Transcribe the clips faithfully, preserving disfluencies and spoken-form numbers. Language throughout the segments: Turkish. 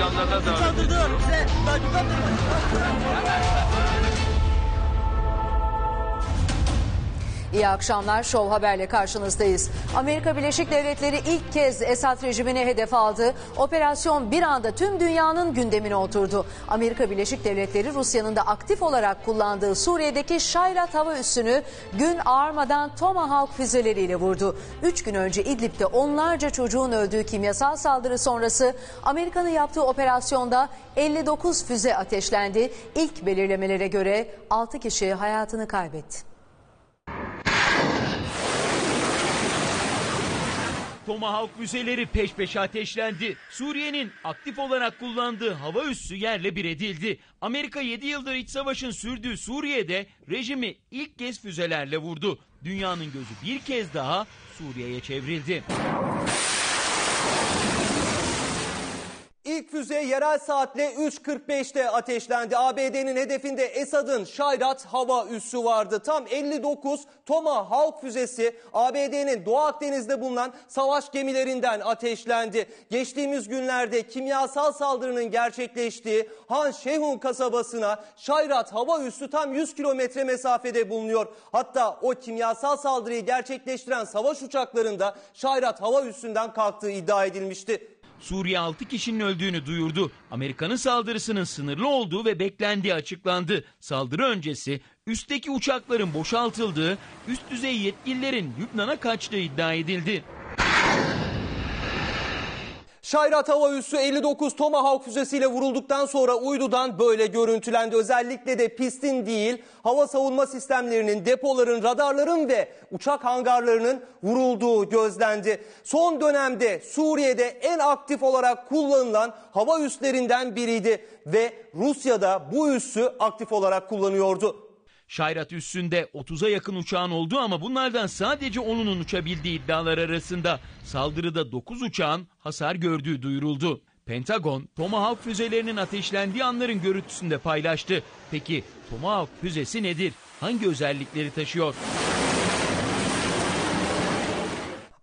başkanlarına da çaldırdılar bize. İyi akşamlar. Show Haber'le karşınızdayız. Amerika Birleşik Devletleri ilk kez Esad rejimini hedef aldı. Operasyon bir anda tüm dünyanın gündemine oturdu. Amerika Birleşik Devletleri Rusya'nın da aktif olarak kullandığı Suriye'deki Şayrat Hava Üssü'nü gün ağarmadan Tomahawk füzeleriyle vurdu. Üç gün önce İdlib'de onlarca çocuğun öldüğü kimyasal saldırı sonrası Amerika'nın yaptığı operasyonda elli dokuz füze ateşlendi. İlk belirlemelere göre altı kişi hayatını kaybetti. Tomahawk füzeleri peş peşe ateşlendi. Suriye'nin aktif olarak kullandığı hava üssü yerle bir edildi. Amerika yedi yıldır iç savaşın sürdüğü Suriye'de rejimi ilk kez füzelerle vurdu. Dünyanın gözü bir kez daha Suriye'ye çevrildi. İlk füze yerel saatle üç kırk beşte ateşlendi. A B D'nin hedefinde Esad'ın Şayrat Hava Üssü vardı. Tam elli dokuz Tomahawk füzesi A B D'nin Doğu Akdeniz'de bulunan savaş gemilerinden ateşlendi. Geçtiğimiz günlerde kimyasal saldırının gerçekleştiği Han Şehun kasabasına Şayrat Hava Üssü tam yüz kilometre mesafede bulunuyor. Hatta o kimyasal saldırıyı gerçekleştiren savaş uçaklarında Şayrat Hava Üssü'nden kalktığı iddia edilmişti. Suriye altı kişinin öldüğünü duyurdu. Amerika'nın saldırısının sınırlı olduğu ve beklendiği açıklandı. Saldırı öncesi üstteki uçakların boşaltıldığı, üst düzey yetkililerin Lübnan'a kaçtığı iddia edildi. Şayrat Hava Üssü elli dokuz Tomahawk füzesiyle vurulduktan sonra uydudan böyle görüntülendi. Özellikle de pistin değil, hava savunma sistemlerinin, depoların, radarların ve uçak hangarlarının vurulduğu gözlendi. Son dönemde Suriye'de en aktif olarak kullanılan hava üslerinden biriydi ve Rusya'da bu üssü aktif olarak kullanıyordu. Şayrat Üssü'nde otuza yakın uçağın olduğu ama bunlardan sadece onunun uçabildiği iddialar arasında. Saldırıda dokuz uçağın hasar gördüğü duyuruldu. Pentagon, Tomahawk füzelerinin ateşlendiği anların görüntüsünü de paylaştı. Peki Tomahawk füzesi nedir? Hangi özellikleri taşıyor?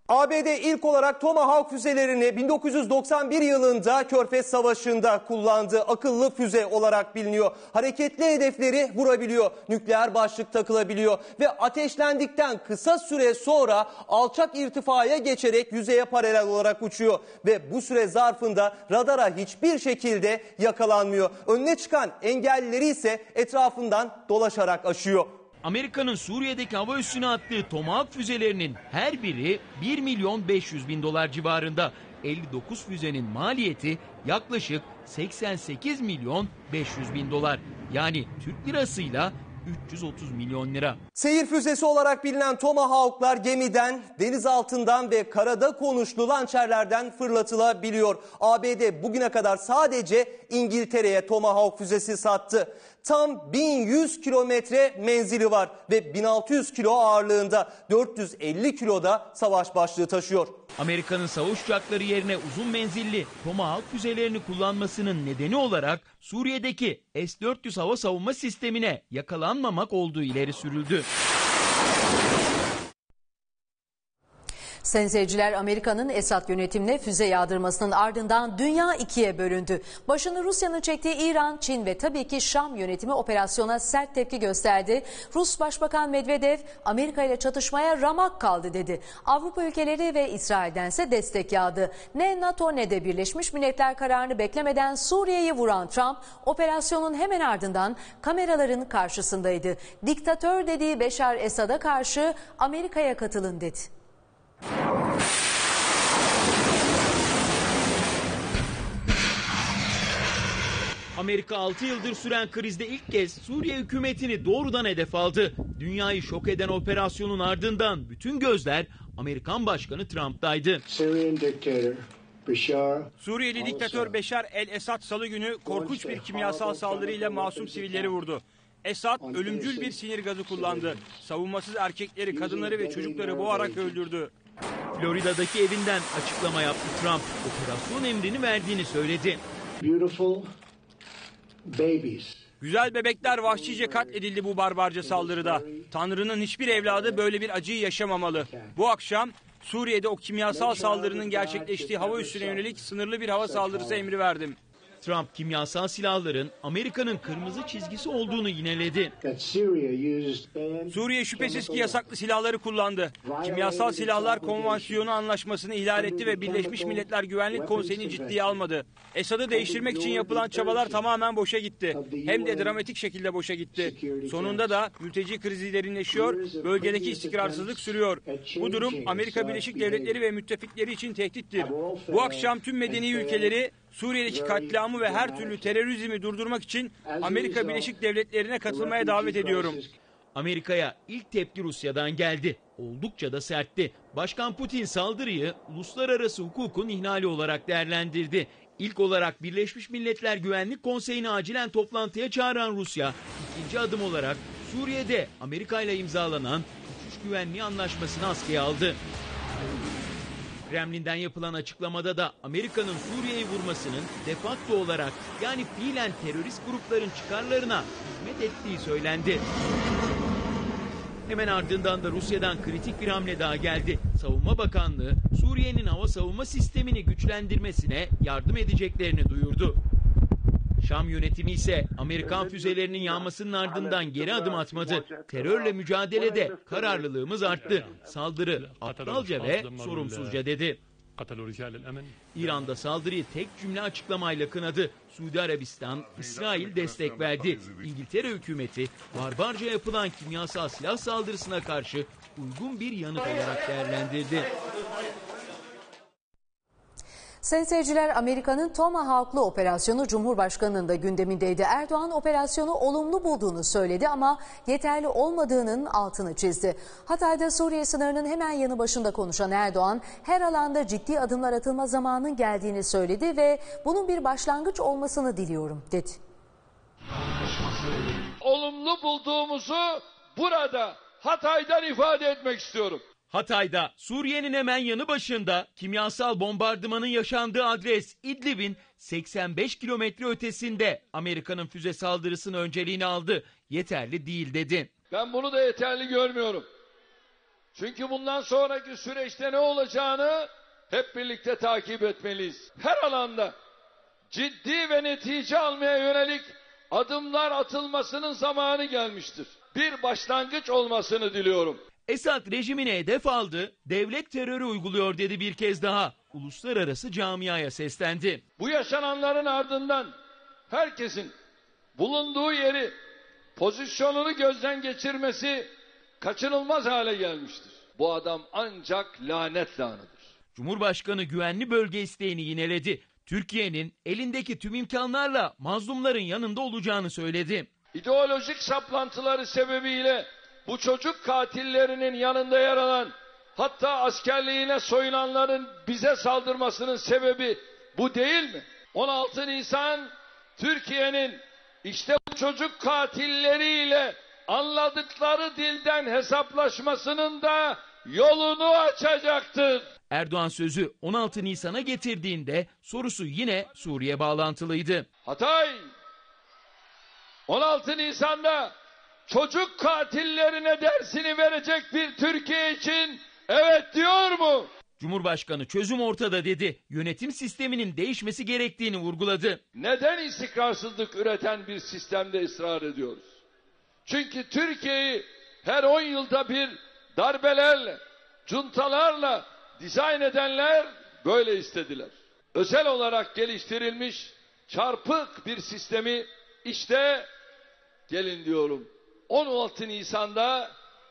A B D ilk olarak Tomahawk füzelerini bin dokuz yüz doksan bir yılında Körfez Savaşı'nda kullandığı akıllı füze olarak biliniyor. Hareketli hedefleri vurabiliyor, nükleer başlık takılabiliyor ve ateşlendikten kısa süre sonra alçak irtifaya geçerek yüzeye paralel olarak uçuyor. Ve bu süre zarfında radara hiçbir şekilde yakalanmıyor. Önüne çıkan engelleri ise etrafından dolaşarak aşıyor. Amerika'nın Suriye'deki hava üssüne attığı Tomahawk füzelerinin her biri bir milyon beş yüz bin dolar civarında. elli dokuz füzenin maliyeti yaklaşık seksen sekiz milyon beş yüz bin dolar. Yani Türk lirasıyla üç yüz otuz milyon lira. Seyir füzesi olarak bilinen Tomahawk'lar gemiden, deniz altından ve karada konuşlu lançerlerden fırlatılabiliyor. A B D bugüne kadar sadece İngiltere'ye Tomahawk füzesi sattı. Tam bin yüz kilometre menzili var ve bin altı yüz kilo ağırlığında, dört yüz elli kiloda savaş başlığı taşıyor. Amerika'nın savaş uçakları yerine uzun menzilli Tomahawk füzelerini kullanmasının nedeni olarak Suriye'deki S dört yüz hava savunma sistemine yakalanmamak olduğu ileri sürüldü. Sayın seyirciler, Amerika'nın Esad yönetimine füze yağdırmasının ardından dünya ikiye bölündü. Başını Rusya'nın çektiği İran, Çin ve tabii ki Şam yönetimi operasyona sert tepki gösterdi. Rus Başbakan Medvedev, Amerika ile çatışmaya ramak kaldı dedi. Avrupa ülkeleri ve İsrail'dense destek yağdı. Ne NATO ne de Birleşmiş Milletler kararını beklemeden Suriye'yi vuran Trump, operasyonun hemen ardından kameraların karşısındaydı. Diktatör dediği Beşar Esad'a karşı Amerika'ya katılın dedi. Amerika altı yıldır süren krizde ilk kez Suriye hükümetini doğrudan hedef aldı. Dünyayı şok eden operasyonun ardından bütün gözler Amerikan Başkanı Trump'taydı. Suriyeli diktatör Beşar el-Esad salı günü korkunç bir kimyasal saldırıyla masum sivilleri vurdu. Esad ölümcül bir sinir gazı kullandı. Savunmasız erkekleri, kadınları ve çocukları boğarak öldürdü. Florida'daki evinden açıklama yaptı Trump. Operasyon emrini verdiğini söyledi. Güzel bebekler vahşice katledildi bu barbarca saldırıda. Tanrı'nın hiçbir evladı böyle bir acıyı yaşamamalı. Bu akşam Suriye'de o kimyasal saldırının gerçekleştiği hava üssüne yönelik sınırlı bir hava saldırısı emri verdim. Trump kimyasal silahların Amerika'nın kırmızı çizgisi olduğunu yineledi. Suriye şüphesiz ki yasaklı silahları kullandı. Kimyasal silahlar konvansiyonu anlaşmasını ihlal etti ve Birleşmiş Milletler Güvenlik Konseyi'ni ciddiye almadı. Esad'ı değiştirmek için yapılan çabalar tamamen boşa gitti. Hem de dramatik şekilde boşa gitti. Sonunda da mülteci krizi derinleşiyor, bölgedeki istikrarsızlık sürüyor. Bu durum Amerika Birleşik Devletleri ve müttefikleri için tehdittir. Bu akşam tüm medeni ülkeleri Suriye'deki katliamı ve her türlü terörizmi durdurmak için Amerika Birleşik Devletleri'ne katılmaya davet ediyorum. Amerika'ya ilk tepki Rusya'dan geldi. Oldukça da sertti. Başkan Putin saldırıyı uluslararası hukukun ihlali olarak değerlendirdi. İlk olarak Birleşmiş Milletler Güvenlik Konseyi'ni acilen toplantıya çağıran Rusya, ikinci adım olarak Suriye'de Amerika ile imzalanan uçuş güvenliği anlaşmasını askıya aldı. Kremlin'den yapılan açıklamada da Amerika'nın Suriye'yi vurmasının de facto olarak yani fiilen terörist grupların çıkarlarına hizmet ettiği söylendi. Hemen ardından da Rusya'dan kritik bir hamle daha geldi. Savunma Bakanlığı Suriye'nin hava savunma sistemini güçlendirmesine yardım edeceklerini duyurdu. Şam yönetimi ise Amerikan füzelerinin yağmasının ardından geri adım atmadı. Terörle mücadelede kararlılığımız arttı. Saldırı aptalca ve sorumsuzca dedi. İran'da saldırıyı tek cümle açıklamayla kınadı. Suudi Arabistan, İsrail destek verdi. İngiltere hükümeti barbarca yapılan kimyasal silah saldırısına karşı uygun bir yanıt olarak değerlendirdi. Sayın seyirciler, Amerika'nın Tomahawk'lı operasyonu Cumhurbaşkanı'nın da gündemindeydi. Erdoğan operasyonu olumlu bulduğunu söyledi ama yeterli olmadığının altını çizdi. Hatay'da Suriye sınırının hemen yanı başında konuşan Erdoğan, her alanda ciddi adımlar atılma zamanının geldiğini söyledi ve bunun bir başlangıç olmasını diliyorum dedi. Olumlu bulduğumuzu burada Hatay'dan ifade etmek istiyorum. Hatay'da Suriye'nin hemen yanı başında kimyasal bombardımanın yaşandığı adres İdlib'in seksen beş kilometre ötesinde Amerika'nın füze saldırısının önceliğini aldı. Yeterli değil dedi. Ben bunu da yeterli görmüyorum. Çünkü bundan sonraki süreçte ne olacağını hep birlikte takip etmeliyiz. Her alanda ciddi ve netice almaya yönelik adımlar atılmasının zamanı gelmiştir. Bir başlangıç olmasını diliyorum. Esad rejimine hedef aldı, devlet terörü uyguluyor dedi bir kez daha. Uluslararası camiaya seslendi. Bu yaşananların ardından herkesin bulunduğu yeri, pozisyonunu gözden geçirmesi kaçınılmaz hale gelmiştir. Bu adam ancak lanet lanıdır. Cumhurbaşkanı güvenli bölge isteğini yineledi. Türkiye'nin elindeki tüm imkanlarla mazlumların yanında olacağını söyledi. İdeolojik saplantıları sebebiyle bu çocuk katillerinin yanında yer alan, hatta askerliğine soyulanların bize saldırmasının sebebi bu değil mi? on altı Nisan Türkiye'nin işte bu çocuk katilleriyle anladıkları dilden hesaplaşmasının da yolunu açacaktır. Erdoğan sözü on altı Nisan'a getirdiğinde sorusu yine Suriye bağlantılıydı. Hatay on altı Nisan'da çocuk katillerine dersini verecek bir Türkiye için evet diyor mu? Cumhurbaşkanı çözüm ortada dedi. Yönetim sisteminin değişmesi gerektiğini vurguladı. Neden istikrarsızlık üreten bir sistemde ısrar ediyoruz? Çünkü Türkiye'yi her on yılda bir darbelerle, cuntalarla dizayn edenler böyle istediler. Özel olarak geliştirilmiş çarpık bir sistemi işte gelin diyorum. on altı Nisan'da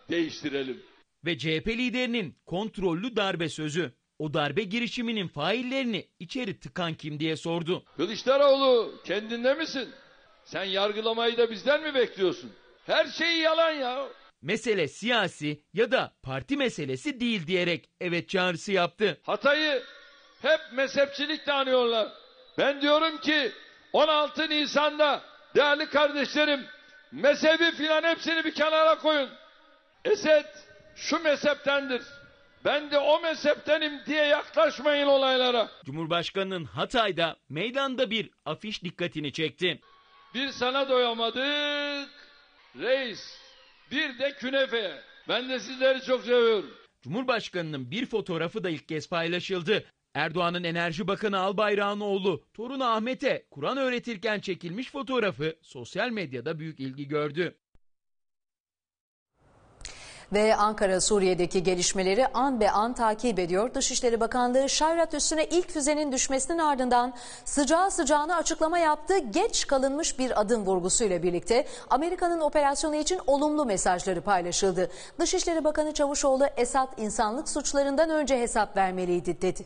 değiştirelim. Ve C H P liderinin kontrollü darbe sözü. O darbe girişiminin faillerini içeri tıkan kim diye sordu. Kılıçdaroğlu kendinde misin? Sen yargılamayı da bizden mi bekliyorsun? Her şey yalan ya. Mesele siyasi ya da parti meselesi değil diyerek evet çağrısı yaptı. Hatay'ı hep mezhepçilikle anıyorlar. Ben diyorum ki on altı Nisan'da değerli kardeşlerim, mezhebi filan hepsini bir kenara koyun. Esed şu mezheptendir, ben de o mezheptenim diye yaklaşmayın olaylara. Cumhurbaşkanının Hatay'da meydanda bir afiş dikkatini çekti. Bir sana doyamadık reis, bir de künefeye. Ben de sizleri çok seviyorum. Cumhurbaşkanının bir fotoğrafı da ilk kez paylaşıldı. Erdoğan'ın Enerji Bakanı Albayrak'ın oğlu torunu Ahmet'e Kur'an öğretirken çekilmiş fotoğrafı sosyal medyada büyük ilgi gördü. Ve Ankara Suriye'deki gelişmeleri an be an takip ediyor. Dışişleri Bakanlığı Şayrat Üssü'ne ilk füzenin düşmesinin ardından sıcağı sıcağına açıklama yaptı. Geç kalınmış bir adım vurgusuyla birlikte Amerika'nın operasyonu için olumlu mesajları paylaşıldı. Dışişleri Bakanı Çavuşoğlu, Esad insanlık suçlarından önce hesap vermeliydi dedi.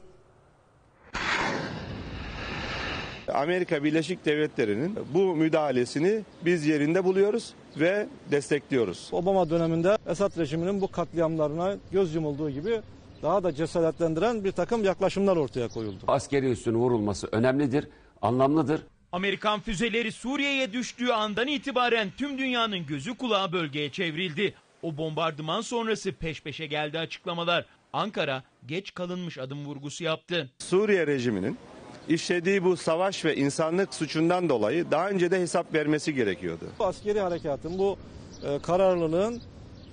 Amerika Birleşik Devletleri'nin bu müdahalesini biz yerinde buluyoruz ve destekliyoruz. Obama döneminde Esad rejiminin bu katliamlarına göz yumulduğu gibi daha da cesaretlendiren bir takım yaklaşımlar ortaya koyuldu. Askeri üssün vurulması önemlidir, anlamlıdır. Amerikan füzeleri Suriye'ye düştüğü andan itibaren tüm dünyanın gözü kulağı bölgeye çevrildi. O bombardıman sonrası peş peşe geldi açıklamalar. Ankara geç kalınmış adım vurgusu yaptı. Suriye rejiminin İşlediği bu savaş ve insanlık suçundan dolayı daha önce de hesap vermesi gerekiyordu. Bu askeri harekatın, bu e, kararlılığın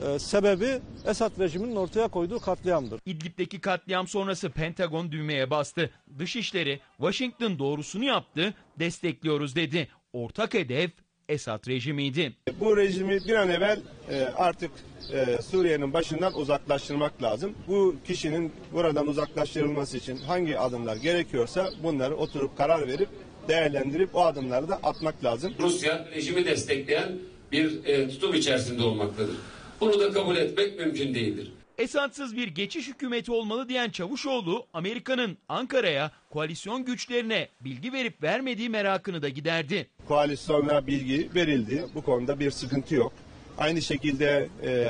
e, sebebi Esad rejiminin ortaya koyduğu katliamdır. İdlib'deki katliam sonrası Pentagon düğmeye bastı. Dışişleri, Washington doğrusunu yaptı, destekliyoruz dedi. Ortak hedef Esad rejimiydi. Bu rejimi bir an evvel e, artık e, Suriye'nin başından uzaklaştırmak lazım. Bu kişinin buradan uzaklaştırılması için hangi adımlar gerekiyorsa bunları oturup karar verip değerlendirip o adımları da atmak lazım. Rusya rejimi destekleyen bir e, tutum içerisinde olmaktadır. Bunu da kabul etmek mümkün değildir. Esad'sız bir geçiş hükümeti olmalı diyen Çavuşoğlu, Amerika'nın Ankara'ya, koalisyon güçlerine bilgi verip vermediği merakını da giderdi. Koalisyona bilgi verildi. Bu konuda bir sıkıntı yok. Aynı şekilde e,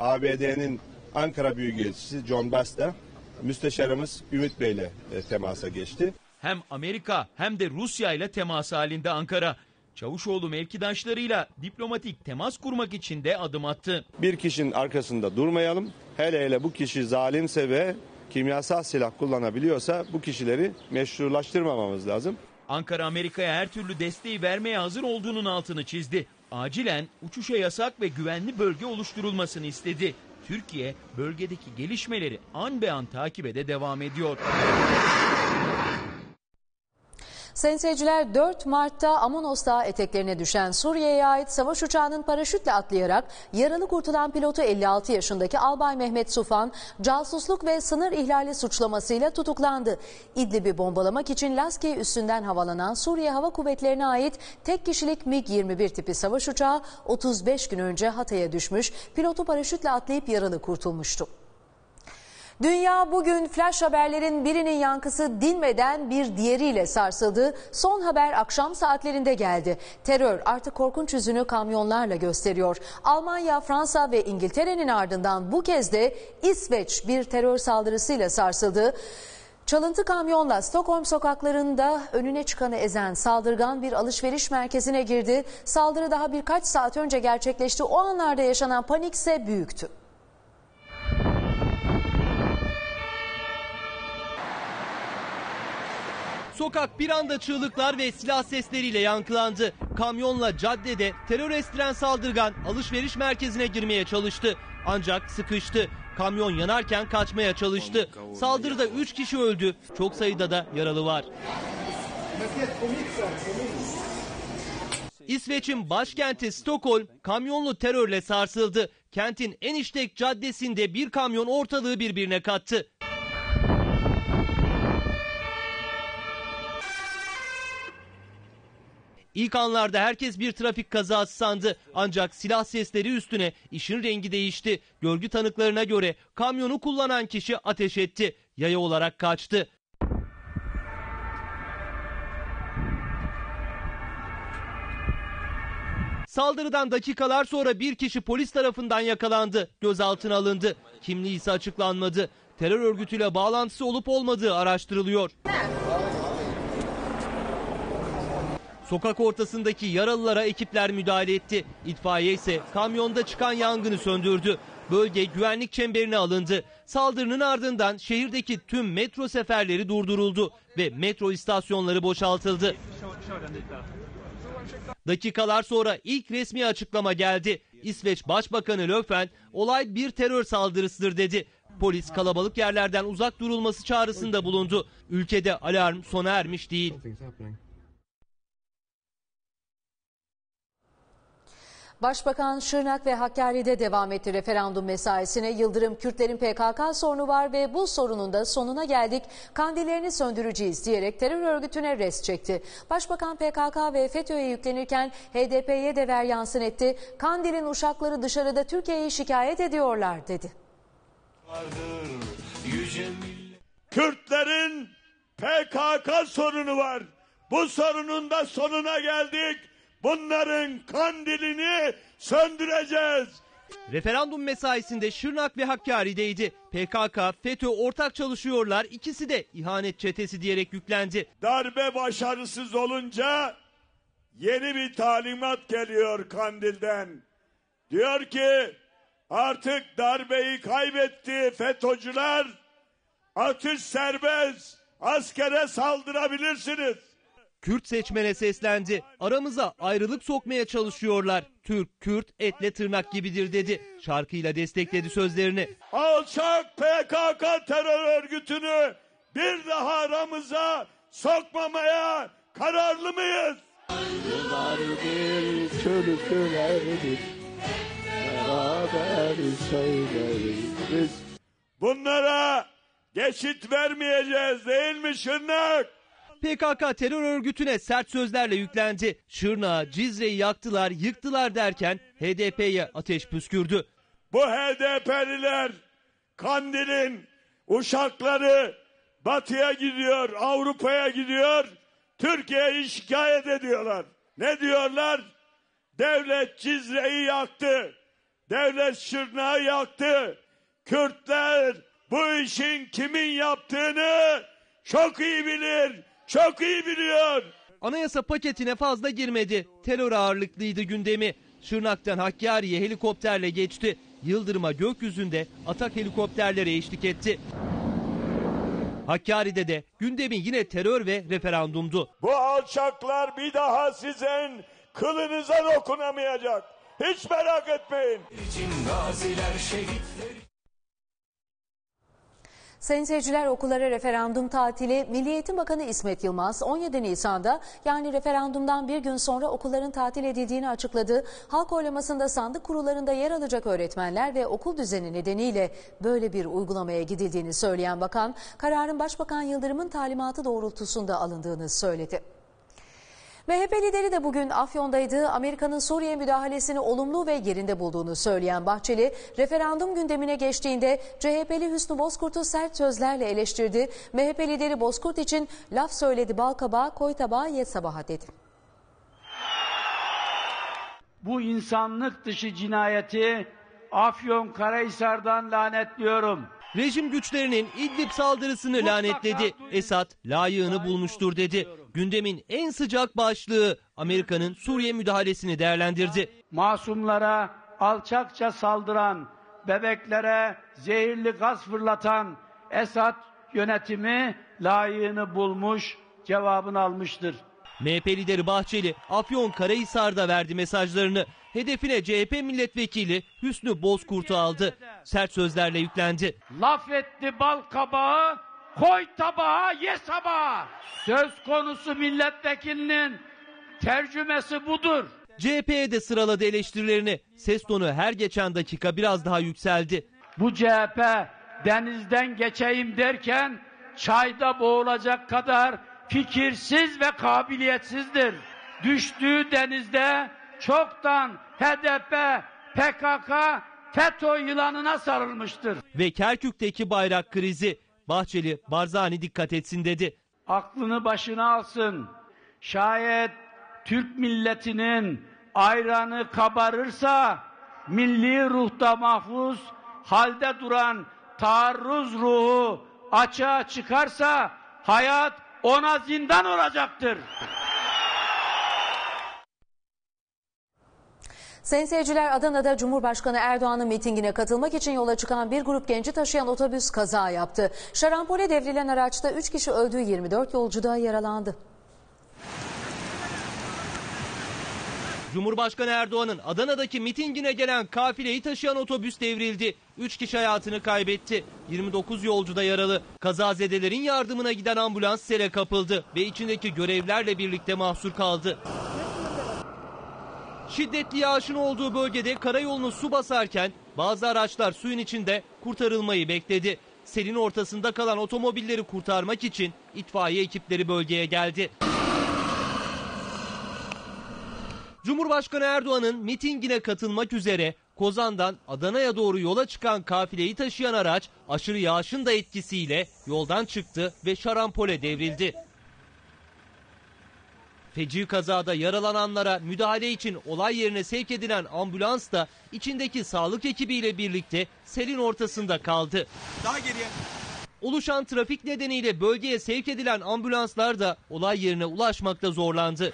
A B D'nin Ankara Büyükelçisi John Basta, müsteşarımız Ümit Bey ile e, temasa geçti. Hem Amerika hem de Rusya ile temas halinde Ankara. Çavuşoğlu mevkidaşlarıyla diplomatik temas kurmak için de adım attı. Bir kişinin arkasında durmayalım. Hele hele bu kişi zalimse ve kimyasal silah kullanabiliyorsa bu kişileri meşrulaştırmamamız lazım. Ankara Amerika'ya her türlü desteği vermeye hazır olduğunun altını çizdi. Acilen uçuşa yasak ve güvenli bölge oluşturulmasını istedi. Türkiye bölgedeki gelişmeleri an be an takibe de devam ediyor. Sayın seyirciler, dört Mart'ta Amanos Dağı eteklerine düşen Suriye'ye ait savaş uçağının paraşütle atlayarak yaralı kurtulan pilotu elli altı yaşındaki Albay Mehmet Sufan casusluk ve sınır ihlali suçlamasıyla tutuklandı. İdlib'i bombalamak için Laskiye üstünden havalanan Suriye Hava Kuvvetleri'ne ait tek kişilik MiG yirmi bir tipi savaş uçağı otuz beş gün önce Hatay'a düşmüş, pilotu paraşütle atlayıp yaralı kurtulmuştu. Dünya bugün flash haberlerin birinin yankısı dinmeden bir diğeriyle sarsıldı. Son haber akşam saatlerinde geldi. Terör artık korkunç yüzünü kamyonlarla gösteriyor. Almanya, Fransa ve İngiltere'nin ardından bu kez de İsveç bir terör saldırısıyla sarsıldı. Çalıntı kamyonla Stockholm sokaklarında önüne çıkanı ezen saldırgan bir alışveriş merkezine girdi. Saldırı daha birkaç saat önce gerçekleşti. O anlarda yaşanan panikse büyüktü. Sokak bir anda çığlıklar ve silah sesleriyle yankılandı. Kamyonla caddede terör estiren saldırgan alışveriş merkezine girmeye çalıştı. Ancak sıkıştı. Kamyon yanarken kaçmaya çalıştı. Saldırıda üç kişi öldü. Çok sayıda da yaralı var. İsveç'in başkenti Stockholm kamyonlu terörle sarsıldı. Kentin en işlek caddesinde bir kamyon ortalığı birbirine kattı. İlk anlarda herkes bir trafik kazası sandı. Ancak silah sesleri üstüne işin rengi değişti. Görgü tanıklarına göre kamyonu kullanan kişi ateş etti. Yaya olarak kaçtı. Saldırıdan dakikalar sonra bir kişi polis tarafından yakalandı. Gözaltına alındı. Kimliği ise açıklanmadı. Terör örgütüyle bağlantısı olup olmadığı araştırılıyor. Sokak ortasındaki yaralılara ekipler müdahale etti. İtfaiye ise kamyonda çıkan yangını söndürdü. Bölge güvenlik çemberine alındı. Saldırının ardından şehirdeki tüm metro seferleri durduruldu ve metro istasyonları boşaltıldı. Dakikalar sonra ilk resmi açıklama geldi. İsveç Başbakanı Löfven, olay bir terör saldırısıdır dedi. Polis kalabalık yerlerden uzak durulması çağrısında bulundu. Ülkede alarm sona ermiş değil. Başbakan Şırnak ve Hakkari'de devam etti referandum mesaisine. Yıldırım, Kürtlerin P K K sorunu var ve bu sorunun da sonuna geldik, kandillerini söndüreceğiz diyerek terör örgütüne rest çekti. Başbakan P K K ve FETÖ'ye yüklenirken H D P'ye de veryansın etti. Kandil'in uşakları dışarıda Türkiye'yi şikayet ediyorlar dedi. Kürtlerin P K K sorunu var. Bu sorunun da sonuna geldik. Bunların kandilini söndüreceğiz. Referandum mesaisinde Şırnak ve Hakkari'deydi. P K K, FETÖ ortak çalışıyorlar. İkisi de ihanet çetesi diyerek yüklendi. Darbe başarısız olunca yeni bir talimat geliyor Kandil'den. Diyor ki artık darbeyi kaybetti FETÖ'cüler. Atış serbest. Askere saldırabilirsiniz. Kürt seçmene seslendi. Aramıza ayrılık sokmaya çalışıyorlar. Türk, Kürt etle tırnak gibidir dedi. Şarkıyla destekledi sözlerini. Alçak P K K terör örgütünü bir daha aramıza sokmamaya kararlı mıyız? Ayrılar bir türküleridir. Beraber söyleriz. Bunlara geçit vermeyeceğiz değil mi Şırnak? P K K terör örgütüne sert sözlerle yüklendi. Şırnağı, Cizre'yi yaktılar, yıktılar derken H D P'ye ateş püskürdü. Bu H D P'liler Kandil'in uşakları batıya gidiyor, Avrupa'ya gidiyor, Türkiye'yi şikayet ediyorlar. Ne diyorlar? Devlet Cizre'yi yaktı, devlet Şırnağı yaktı. Kürtler bu işin kimin yaptığını çok iyi bilir. Çok iyi biliyor. Anayasa paketine fazla girmedi. Terör ağırlıklıydı gündemi. Şırnak'tan Hakkari'ye helikopterle geçti. Yıldırım'a gökyüzünde atak helikopterlere eşlik etti. Hakkari'de de gündemi yine terör ve referandumdu. Bu alçaklar bir daha sizin kılınıza dokunamayacak. Hiç merak etmeyin. İçin gaziler şehitleri. Sayın seyirciler, okullara referandum tatili. Milli Eğitim Bakanı İsmet Yılmaz on yedi Nisan'da yani referandumdan bir gün sonra okulların tatil edildiğini açıkladı. Halk oylamasında sandık kurullarında yer alacak öğretmenler ve okul düzeni nedeniyle böyle bir uygulamaya gidildiğini söyleyen bakan, kararın Başbakan Yıldırım'ın talimatı doğrultusunda alındığını söyledi. M H P lideri de bugün Afyon'daydı. Amerika'nın Suriye müdahalesini olumlu ve yerinde bulduğunu söyleyen Bahçeli, referandum gündemine geçtiğinde C H P'li Hüsnü Bozkurt'u sert sözlerle eleştirdi. M H P lideri Bozkurt için laf söyledi balkabağa, koy tabağa, ye sabaha dedi. Bu insanlık dışı cinayeti Afyonkarahisar'dan lanetliyorum. Rejim güçlerinin İdlib saldırısını mutlaka lanetledi. Esad layığını bulmuştur dedi. Gündemin en sıcak başlığı Amerika'nın Suriye müdahalesini değerlendirdi. Masumlara alçakça saldıran, bebeklere zehirli gaz fırlatan Esad yönetimi layığını bulmuş, cevabını almıştır. M H P lideri Bahçeli Afyonkarahisar'da verdi mesajlarını. Hedefine C H P milletvekili Hüsnü Bozkurt'u aldı. Sert sözlerle yüklendi. Laf etti bal kabağı, koy tabağa, ye sabaha. Söz konusu milletvekilinin tercümesi budur. C H P'ye de sıraladı eleştirilerini. Ses tonu her geçen dakika biraz daha yükseldi. Bu C H P denizden geçeyim derken çayda boğulacak kadar fikirsiz ve kabiliyetsizdir. Düştüğü denizde çoktan H D P, P K K, FETÖ yılanına sarılmıştır. Ve Kerkük'teki bayrak krizi. Bahçeli, Barzani dikkat etsin dedi. Aklını başına alsın. Şayet Türk milletinin ayranı kabarırsa milli ruhta mahfuz halde duran taarruz ruhu açığa çıkarsa hayat ona zindan olacaktır. Sayın seyirciler, Adana'da Cumhurbaşkanı Erdoğan'ın mitingine katılmak için yola çıkan bir grup genci taşıyan otobüs kaza yaptı. Şarampole devrilen araçta üç kişi öldü, yirmi dört yolcu da yaralandı. Cumhurbaşkanı Erdoğan'ın Adana'daki mitingine gelen kafileyi taşıyan otobüs devrildi. üç kişi hayatını kaybetti. yirmi dokuz yolcu da yaralı. Kazazedelerin yardımına giden ambulans sele kapıldı ve içindeki görevlerle birlikte mahsur kaldı. Şiddetli yağışın olduğu bölgede karayolunu su basarken bazı araçlar suyun içinde kurtarılmayı bekledi. Selin ortasında kalan otomobilleri kurtarmak için itfaiye ekipleri bölgeye geldi. Cumhurbaşkanı Erdoğan'ın mitingine katılmak üzere Kozan'dan Adana'ya doğru yola çıkan kafileyi taşıyan araç aşırı yağışın da etkisiyle yoldan çıktı ve şarampole devrildi. Feci kazada yaralananlara müdahale için olay yerine sevk edilen ambulans da içindeki sağlık ekibiyle birlikte selin ortasında kaldı. Daha geriye. Oluşan trafik nedeniyle bölgeye sevk edilen ambulanslar da olay yerine ulaşmakta zorlandı.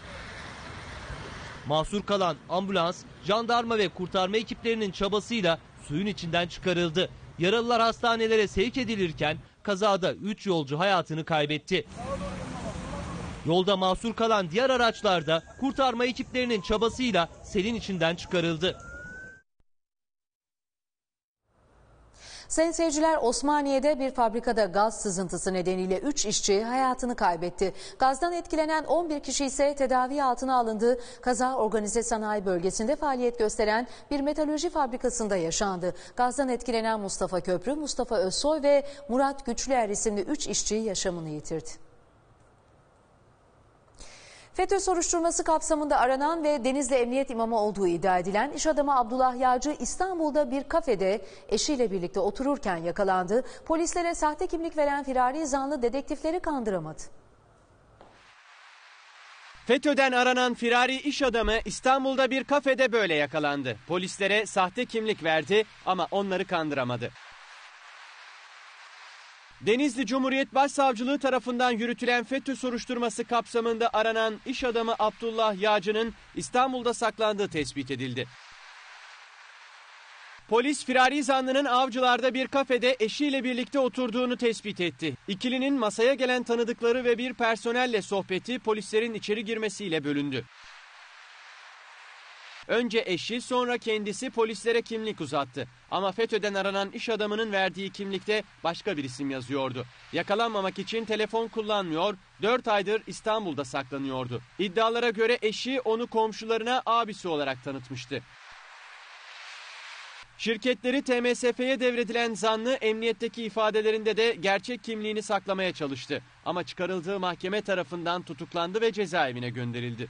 Mahsur kalan ambulans, jandarma ve kurtarma ekiplerinin çabasıyla suyun içinden çıkarıldı. Yaralılar hastanelere sevk edilirken kazada üç yolcu hayatını kaybetti. Yolda mahsur kalan diğer araçlar da kurtarma ekiplerinin çabasıyla selin içinden çıkarıldı. Sayın seyirciler, Osmaniye'de bir fabrikada gaz sızıntısı nedeniyle üç işçi hayatını kaybetti. Gazdan etkilenen on bir kişi ise tedavi altına alındı. Kaza organize sanayi bölgesinde faaliyet gösteren bir metalurji fabrikasında yaşandı. Gazdan etkilenen Mustafa Köprü, Mustafa Özsoy ve Murat Güçlüer isimli üç işçi yaşamını yitirdi. FETÖ soruşturması kapsamında aranan ve Denizli Emniyet İmamı olduğu iddia edilen iş adamı Abdullah Yağcı İstanbul'da bir kafede eşiyle birlikte otururken yakalandı. Polislere sahte kimlik veren firari zanlı dedektifleri kandıramadı. FETÖ'den aranan firari iş adamı İstanbul'da bir kafede böyle yakalandı. Polislere sahte kimlik verdi ama onları kandıramadı. Denizli Cumhuriyet Başsavcılığı tarafından yürütülen FETÖ soruşturması kapsamında aranan iş adamı Abdullah Yağcı'nın İstanbul'da saklandığı tespit edildi. Polis firari zanlının Avcılar'da bir kafede eşiyle birlikte oturduğunu tespit etti. İkilinin masaya gelen tanıdıkları ve bir personelle sohbeti polislerin içeri girmesiyle bölündü. Önce eşi, sonra kendisi polislere kimlik uzattı. Ama FETÖ'den aranan iş adamının verdiği kimlikte başka bir isim yazıyordu. Yakalanmamak için telefon kullanmıyor, dört aydır İstanbul'da saklanıyordu. İddialara göre eşi onu komşularına abisi olarak tanıtmıştı. Şirketleri T M S F'ye devredilen zanlı emniyetteki ifadelerinde de gerçek kimliğini saklamaya çalıştı. Ama çıkarıldığı mahkeme tarafından tutuklandı ve cezaevine gönderildi.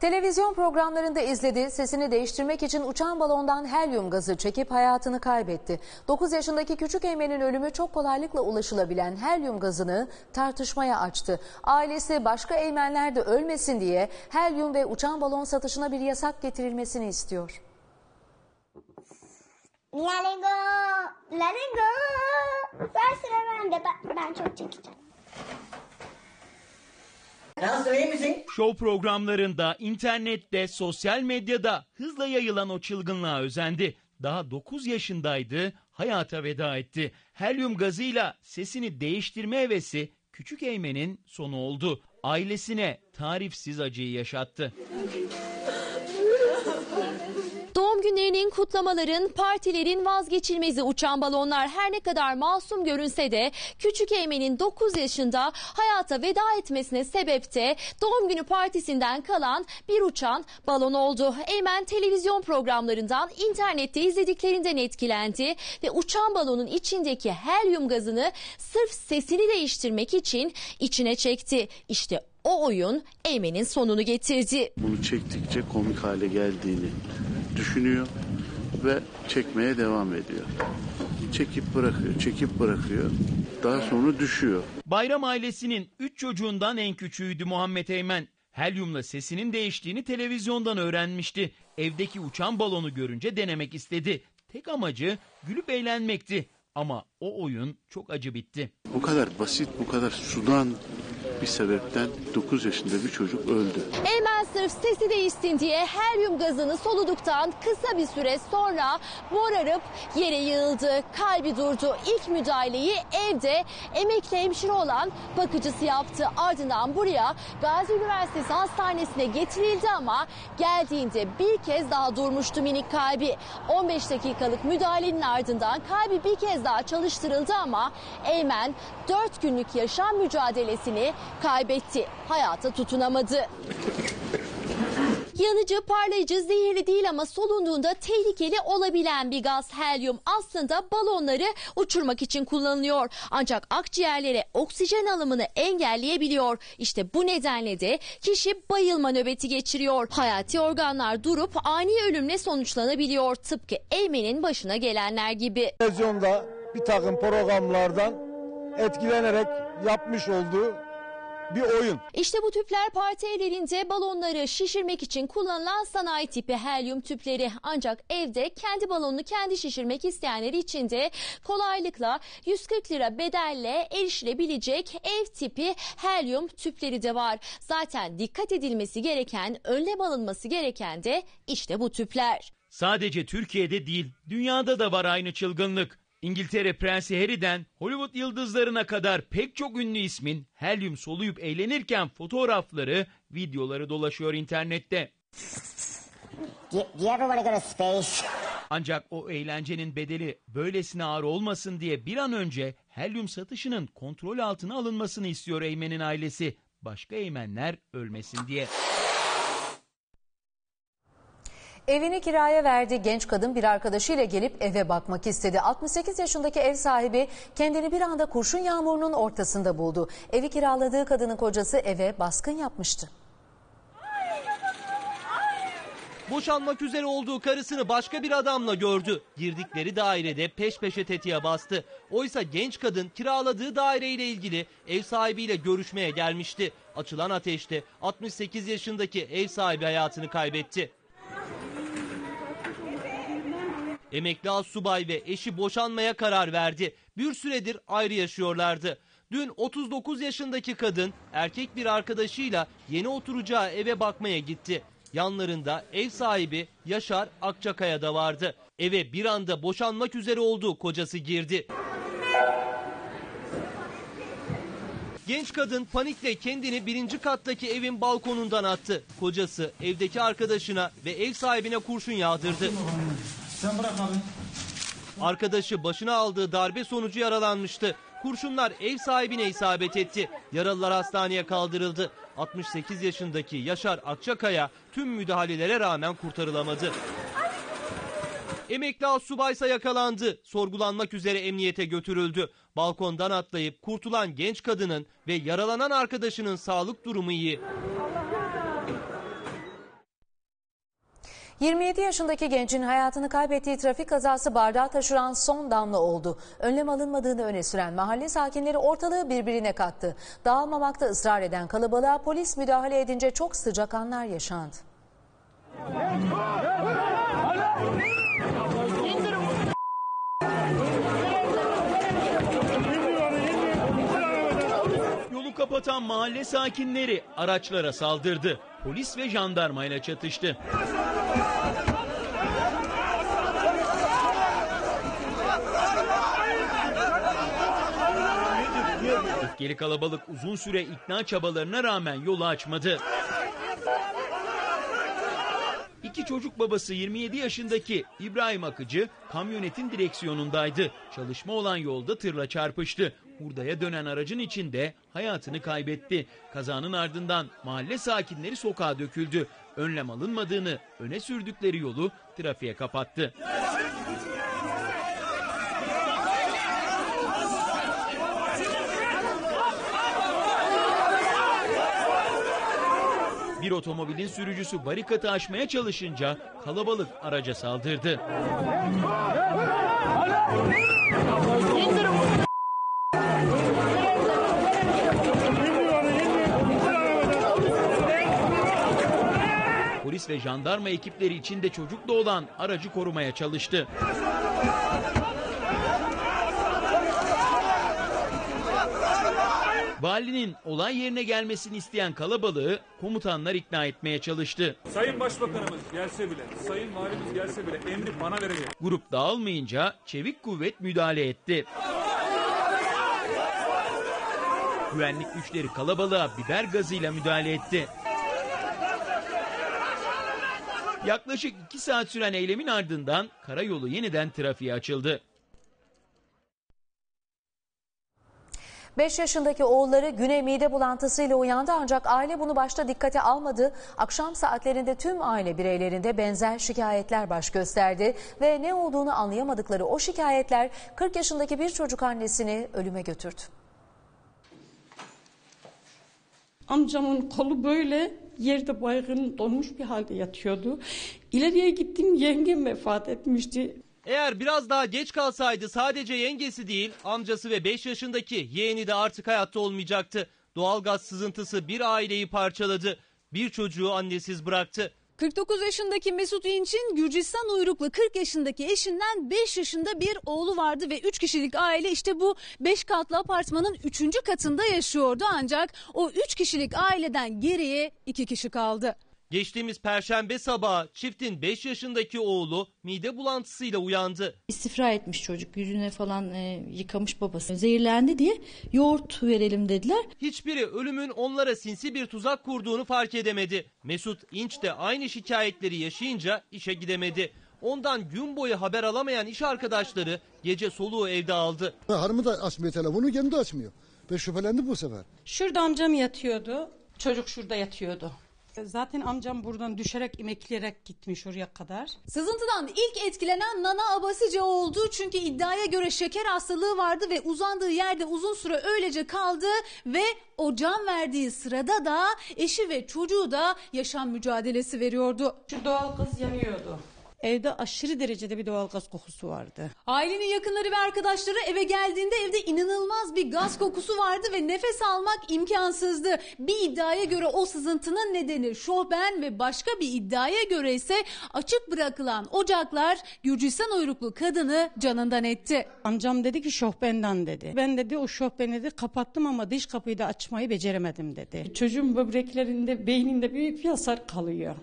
Televizyon programlarında izledi, sesini değiştirmek için uçan balondan helyum gazı çekip hayatını kaybetti. dokuz yaşındaki küçük Eymen'in ölümü çok kolaylıkla ulaşılabilen helyum gazını tartışmaya açtı. Ailesi başka Eymenler de ölmesin diye helyum ve uçan balon satışına bir yasak getirilmesini istiyor. Lalingo, lalingo, ben sıra bende, ben, ben çok çekeceğim. Nasıl, iyi misin? Şov programlarında, internette, sosyal medyada hızla yayılan o çılgınlığa özendi. Daha dokuz yaşındaydı, hayata veda etti. Helyum gazıyla sesini değiştirme hevesi küçük Eymen'in sonu oldu. Ailesine tarifsiz acıyı yaşattı. Doğum günlerinin, kutlamaların, partilerin vazgeçilmezi uçan balonlar her ne kadar masum görünse de küçük Eymen'in dokuz yaşında hayata veda etmesine sebep de doğum günü partisinden kalan bir uçan balon oldu. Eymen televizyon programlarından, internette izlediklerinden etkilendi ve uçan balonun içindeki helyum gazını sırf sesini değiştirmek için içine çekti. İşte o oyun Eymen'in sonunu getirdi. Bunu çektikçe komik hale geldiğini düşünüyor ve çekmeye devam ediyor. Çekip bırakıyor, çekip bırakıyor. Daha sonra düşüyor. Bayram ailesinin üç çocuğundan en küçüğüydü Muhammed Eymen. Helyumla sesinin değiştiğini televizyondan öğrenmişti. Evdeki uçan balonu görünce denemek istedi. Tek amacı gülüp eğlenmekti. Ama o oyun çok acı bitti. Bu kadar basit, bu kadar sudan bir sebepten dokuz yaşında bir çocuk öldü. Eymen sırf sesi değişsin diye helyum gazını soluduktan kısa bir süre sonra morarıp yere yığıldı. Kalbi durdu. İlk müdahaleyi evde emekli hemşire olan bakıcısı yaptı. Ardından buraya Gazi Üniversitesi Hastanesi'ne getirildi ama geldiğinde bir kez daha durmuştu minik kalbi. on beş dakikalık müdahalenin ardından kalbi bir kez daha çalıştırıldı ama Eymen dört günlük yaşam mücadelesini kaybetti. Hayata tutunamadı. Yanıcı, parlayıcı, zehirli değil ama solunduğunda tehlikeli olabilen bir gaz helyum. Aslında balonları uçurmak için kullanılıyor. Ancak akciğerlere oksijen alımını engelleyebiliyor. İşte bu nedenle de kişi bayılma nöbeti geçiriyor. Hayati organlar durup ani ölümle sonuçlanabiliyor. Tıpkı Eymen'in başına gelenler gibi. Televizyonda bir takım programlardan etkilenerek yapmış olduğu bir oyun. İşte bu tüpler parti ellerinde balonları şişirmek için kullanılan sanayi tipi helyum tüpleri. Ancak evde kendi balonunu kendi şişirmek isteyenler için de kolaylıkla yüz kırk lira bedelle erişilebilecek ev tipi helyum tüpleri de var. Zaten dikkat edilmesi gereken, önlem alınması gereken de işte bu tüpler. Sadece Türkiye'de değil, dünyada da var aynı çılgınlık. İngiltere Prensi Harry'den Hollywood yıldızlarına kadar pek çok ünlü ismin helyum soluyup eğlenirken fotoğrafları, videoları dolaşıyor internette. Ancak o eğlencenin bedeli böylesine ağır olmasın diye bir an önce helyum satışının kontrol altına alınmasını istiyor Eymen'in ailesi. Başka Eymenler ölmesin diye. Evini kiraya verdiği genç kadın bir arkadaşıyla gelip eve bakmak istedi. altmış sekiz yaşındaki ev sahibi kendini bir anda kurşun yağmurunun ortasında buldu. Evi kiraladığı kadının kocası eve baskın yapmıştı. Boşanmak üzere olduğu karısını başka bir adamla gördü. Girdikleri dairede peş peşe tetiğe bastı. Oysa genç kadın kiraladığı daireyle ilgili ev sahibiyle görüşmeye gelmişti. Açılan ateşte altmış sekiz yaşındaki ev sahibi hayatını kaybetti. Emekli astsubay ve eşi boşanmaya karar verdi. Bir süredir ayrı yaşıyorlardı. Dün otuz dokuz yaşındaki kadın erkek bir arkadaşıyla yeni oturacağı eve bakmaya gitti. Yanlarında ev sahibi Yaşar Akçakaya da vardı. Eve bir anda boşanmak üzere olduğu kocası girdi. Genç kadın panikle kendini birinci kattaki evin balkonundan attı. Kocası evdeki arkadaşına ve ev sahibine kurşun yağdırdı. Sen bırak abi. Arkadaşı başına aldığı darbe sonucu yaralanmıştı. Kurşunlar ev sahibine isabet etti. Yaralılar hastaneye kaldırıldı. altmış sekiz yaşındaki Yaşar Akçakaya tüm müdahalelere rağmen kurtarılamadı. Emekli astsubaysa yakalandı. Sorgulanmak üzere emniyete götürüldü. Balkondan atlayıp kurtulan genç kadının ve yaralanan arkadaşının sağlık durumu iyi. yirmi yedi yaşındaki gencin hayatını kaybettiği trafik kazası bardağı taşıran son damla oldu. Önlem alınmadığını öne süren mahalle sakinleri ortalığı birbirine kattı. Dağılmamakta ısrar eden kalabalığa polis müdahale edince çok sıcak anlar yaşandı. Yolu kapatan mahalle sakinleri araçlara saldırdı. Polis ve jandarmayla çatıştı. Öfkeli kalabalık uzun süre ikna çabalarına rağmen yolu açmadı. İki çocuk babası yirmi yedi yaşındaki İbrahim Akıcı kamyonetin direksiyonundaydı. Çalışma olan yolda tırla çarpıştı. Hurdaya dönen aracın içinde hayatını kaybetti. Kazanın ardından mahalle sakinleri sokağa döküldü. Önlem alınmadığını öne sürdükleri yolu trafiğe kapattı. Bir otomobilin sürücüsü barikatı aşmaya çalışınca kalabalık araca saldırdı. Polis ve jandarma ekipleri içinde çocukla olan aracı korumaya çalıştı. Valinin olay yerine gelmesini isteyen kalabalığı komutanlar ikna etmeye çalıştı. Sayın Başbakanımız gelse bile, Sayın Valimiz gelse bile emri bana verecek. Grup dağılmayınca çevik kuvvet müdahale etti. Güvenlik güçleri kalabalığa biber gazıyla müdahale etti. Yaklaşık iki saat süren eylemin ardından karayolu yeniden trafiğe açıldı. beş yaşındaki oğulları güne mide bulantısıyla uyandı ancak aile bunu başta dikkate almadı. Akşam saatlerinde tüm aile bireylerinde benzer şikayetler baş gösterdi ve ne olduğunu anlayamadıkları o şikayetler kırk yaşındaki bir çocuk annesini ölüme götürdü. Amcamın kolu böyle yerde baygın donmuş bir halde yatıyordu. İleriye gittim, yengem vefat etmişti. Eğer biraz daha geç kalsaydı sadece yengesi değil amcası ve beş yaşındaki yeğeni de artık hayatta olmayacaktı. Doğalgaz sızıntısı bir aileyi parçaladı. Bir çocuğu annesiz bıraktı. kırk dokuz yaşındaki Mesut İnç'in Gürcistan uyruklu kırk yaşındaki eşinden beş yaşında bir oğlu vardı ve üç kişilik aile işte bu beş katlı apartmanın üçüncü katında yaşıyordu ancak o üç kişilik aileden geriye iki kişi kaldı. Geçtiğimiz perşembe sabahı çiftin beş yaşındaki oğlu mide bulantısıyla uyandı. İstifra etmiş çocuk, yüzüne falan e, yıkamış babası. Zehirlendi diye yoğurt verelim dediler. Hiçbiri ölümün onlara sinsi bir tuzak kurduğunu fark edemedi. Mesut İnç de aynı şikayetleri yaşayınca işe gidemedi. Ondan gün boyu haber alamayan iş arkadaşları gece soluğu evde aldı. Hanımı da açmıyor telefonu, kendi de açmıyor. Ben şüphelendim bu sefer. Şurada amcam yatıyordu, çocuk şurada yatıyordu. Zaten amcam buradan düşerek, imekleyerek gitmiş oraya kadar. Sızıntıdan ilk etkilenen Nana Abasice oldu. Çünkü iddiaya göre şeker hastalığı vardı ve uzandığı yerde uzun süre öylece kaldı. Ve o can verdiği sırada da eşi ve çocuğu da yaşam mücadelesi veriyordu. Şu doğalgaz yanıyordu. Evde aşırı derecede bir doğalgaz kokusu vardı. Ailenin yakınları ve arkadaşları eve geldiğinde evde inanılmaz bir gaz kokusu vardı ve nefes almak imkansızdı. Bir iddiaya göre o sızıntının nedeni şoben ve başka bir iddiaya göre ise açık bırakılan ocaklar Gürcistan uyruklu kadını canından etti. Amcam dedi ki şohbenden dedi. Ben dedi o şohbeni dedi kapattım ama dış kapıyı da açmayı beceremedim dedi. Çocuğun böbreklerinde, beyninde büyük bir hasar kalıyor.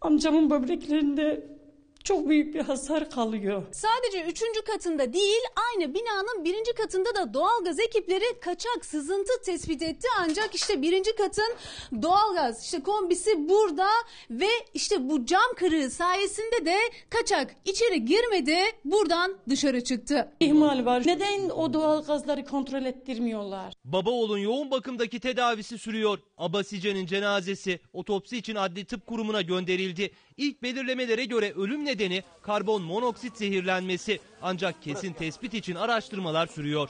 Amcamın böbreklerinde çok büyük bir hasar kalıyor. Sadece üçüncü katında değil, aynı binanın birinci katında da doğalgaz ekipleri kaçak sızıntı tespit etti. Ancak işte birinci katın doğalgaz işte kombisi burada ve işte bu cam kırığı sayesinde de kaçak içeri girmedi, buradan dışarı çıktı. İhmal var. Neden o doğalgazları kontrol ettirmiyorlar? Babaoğlu'nun yoğun bakımdaki tedavisi sürüyor. Abasice'nin cenazesi otopsi için Adli Tıp Kurumu'na gönderildi. İlk belirlemelere göre ölüm nedeni karbon monoksit zehirlenmesi. Ancak kesin tespit için araştırmalar sürüyor.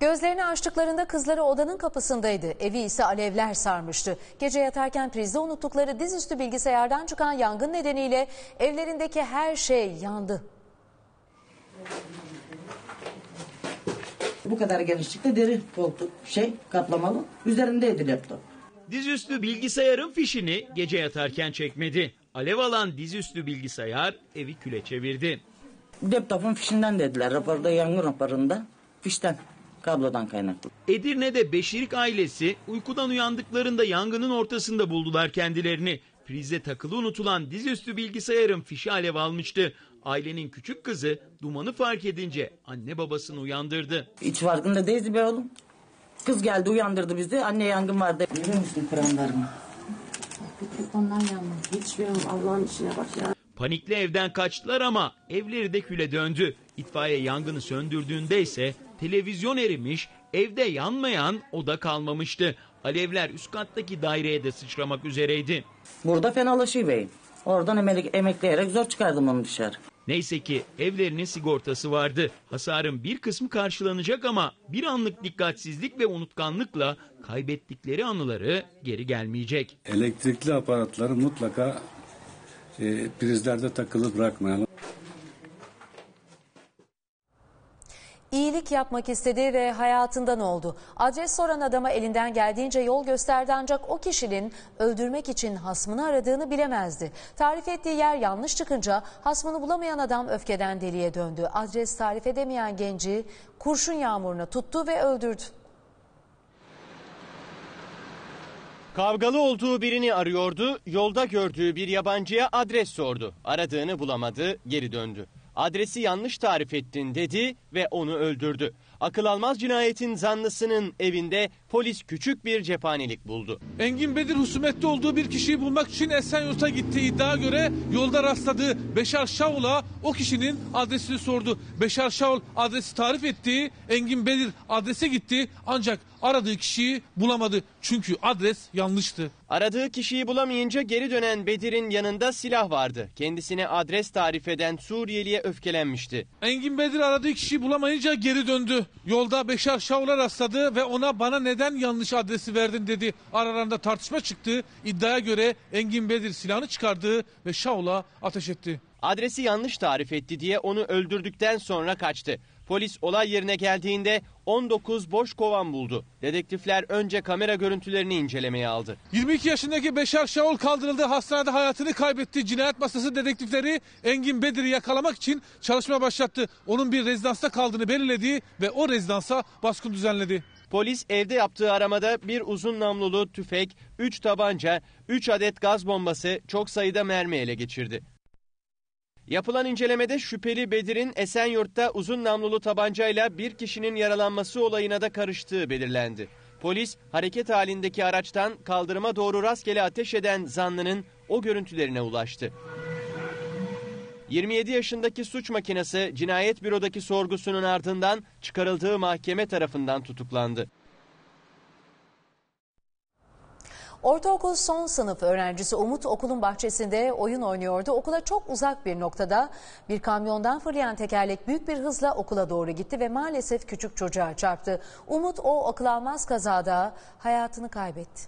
Gözlerini açtıklarında kızları odanın kapısındaydı. Evi ise alevler sarmıştı. Gece yatarken prizde unuttukları dizüstü bilgisayardan çıkan yangın nedeniyle evlerindeki her şey yandı. Bu kadar genişlikte deri koltuk, şey kaplamalı, üzerindeydi laptop. Dizüstü bilgisayarın fişini gece yatarken çekmedi. Alev alan dizüstü bilgisayar evi küle çevirdi. Laptopun fişinden dediler. Raporda, yangın raporunda fişten, kablodan kaynaklı. Edirne'de Beşirik ailesi uykudan uyandıklarında yangının ortasında buldular kendilerini. Prize takılı unutulan dizüstü bilgisayarın fişi alev almıştı. Ailenin küçük kızı dumanı fark edince anne babasını uyandırdı. Hiç farkında değildi be oğlum. Kız geldi, uyandırdı bizi. Anne yangın vardı. Görüyor musun Kur'anlarımı? Ondan yanmaz. Hiç yok. Allah'ın işine bak ya. Panikle evden kaçtılar ama evleri de küle döndü. İtfaiye yangını söndürdüğünde ise televizyon erimiş, evde yanmayan oda kalmamıştı. Alevler üst kattaki daireye de sıçramak üzereydi. Burada fenalaşıyor beyim. Oradan emekleyerek zor çıkardım onu dışarı. Neyse ki evlerinin sigortası vardı. Hasarın bir kısmı karşılanacak ama bir anlık dikkatsizlik ve unutkanlıkla kaybettikleri anıları geri gelmeyecek. Elektrikli aparatları mutlaka e, prizlerde takılı bırakmayalım. iyilik yapmak istedi ve hayatından oldu. Adres soran adama elinden geldiğince yol gösterdi ancak o kişinin öldürmek için hasmını aradığını bilemezdi. Tarif ettiği yer yanlış çıkınca hasmını bulamayan adam öfkeden deliye döndü. Adres tarif edemeyen genci kurşun yağmuruna tuttu ve öldürdü. Kavgalı olduğu birini arıyordu, yolda gördüğü bir yabancıya adres sordu. Aradığını bulamadı, geri döndü. Adresi yanlış tarif ettin dedi ve onu öldürdü. Akıl almaz cinayetin zanlısının evinde polis küçük bir cephanelik buldu. Engin Bedir husumette olduğu bir kişiyi bulmak için Esenyurt'a gittiği iddiaya göre yolda rastladığı Beşar Şaul'a o kişinin adresini sordu. Beşar Şaul adresi tarif etti, Engin Bedir adrese gitti ancak aradığı kişiyi bulamadı. Çünkü adres yanlıştı. Aradığı kişiyi bulamayınca geri dönen Bedir'in yanında silah vardı. Kendisine adres tarif eden Suriyeli'ye öfkelenmişti. Engin Bedir aradığı kişiyi bulamayınca geri döndü. Yolda Beşar Şaul'a rastladı ve ona bana neden yanlış adresi verdin dedi. Aralarında tartışma çıktı. İddiaya göre Engin Bedir silahını çıkardı ve Şaul'a ateş etti. Adresi yanlış tarif etti diye onu öldürdükten sonra kaçtı. Polis olay yerine geldiğinde on dokuz boş kovan buldu. Dedektifler önce kamera görüntülerini incelemeye aldı. yirmi iki yaşındaki Beşar Şaul kaldırıldığı hastanede hayatını kaybetti. Cinayet masası dedektifleri Engin Bedir'i yakalamak için çalışma başlattı. Onun bir rezidansta kaldığını belirledi ve o rezidansa baskın düzenledi. Polis evde yaptığı aramada bir uzun namlulu tüfek, üç tabanca, üç adet gaz bombası, çok sayıda mermi ele geçirdi. Yapılan incelemede şüpheli Bedir'in Esenyurt'ta uzun namlulu tabancayla bir kişinin yaralanması olayına da karıştığı belirlendi. Polis hareket halindeki araçtan kaldırıma doğru rastgele ateş eden zanlının o görüntülerine ulaştı. yirmi yedi yaşındaki suç makinesi cinayet bürodaki sorgusunun ardından çıkarıldığı mahkeme tarafından tutuklandı. Ortaokul son sınıf öğrencisi Umut okulun bahçesinde oyun oynuyordu. Okula çok uzak bir noktada bir kamyondan fırlayan tekerlek büyük bir hızla okula doğru gitti ve maalesef küçük çocuğa çarptı. Umut o akıl almaz kazada hayatını kaybetti.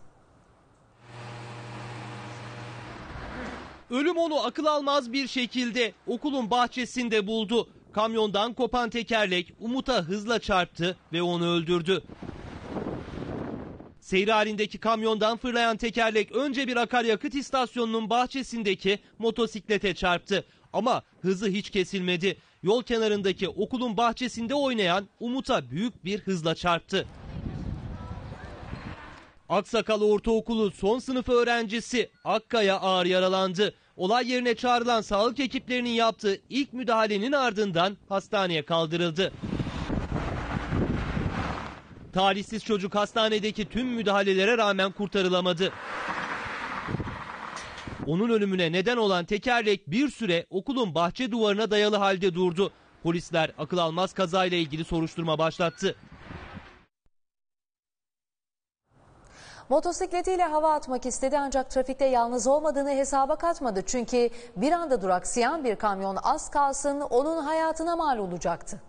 Ölüm onu akıl almaz bir şekilde okulun bahçesinde buldu. Kamyondan kopan tekerlek Umut'a hızla çarptı ve onu öldürdü. Seyir halindeki kamyondan fırlayan tekerlek önce bir akaryakıt istasyonunun bahçesindeki motosiklete çarptı. Ama hızı hiç kesilmedi. Yol kenarındaki okulun bahçesinde oynayan Umut'a büyük bir hızla çarptı. Aksakal Ortaokulu son sınıf öğrencisi Akkaya ağır yaralandı. Olay yerine çağrılan sağlık ekiplerinin yaptığı ilk müdahalenin ardından hastaneye kaldırıldı. Talihsiz çocuk hastanedeki tüm müdahalelere rağmen kurtarılamadı. Onun ölümüne neden olan tekerlek bir süre okulun bahçe duvarına dayalı halde durdu. Polisler akıl almaz kazayla ilgili soruşturma başlattı. Motosikletiyle hava atmak istedi ancak trafikte yalnız olmadığını hesaba katmadı. Çünkü bir anda duraksayan bir kamyon az kalsın onun hayatına mal olacaktı.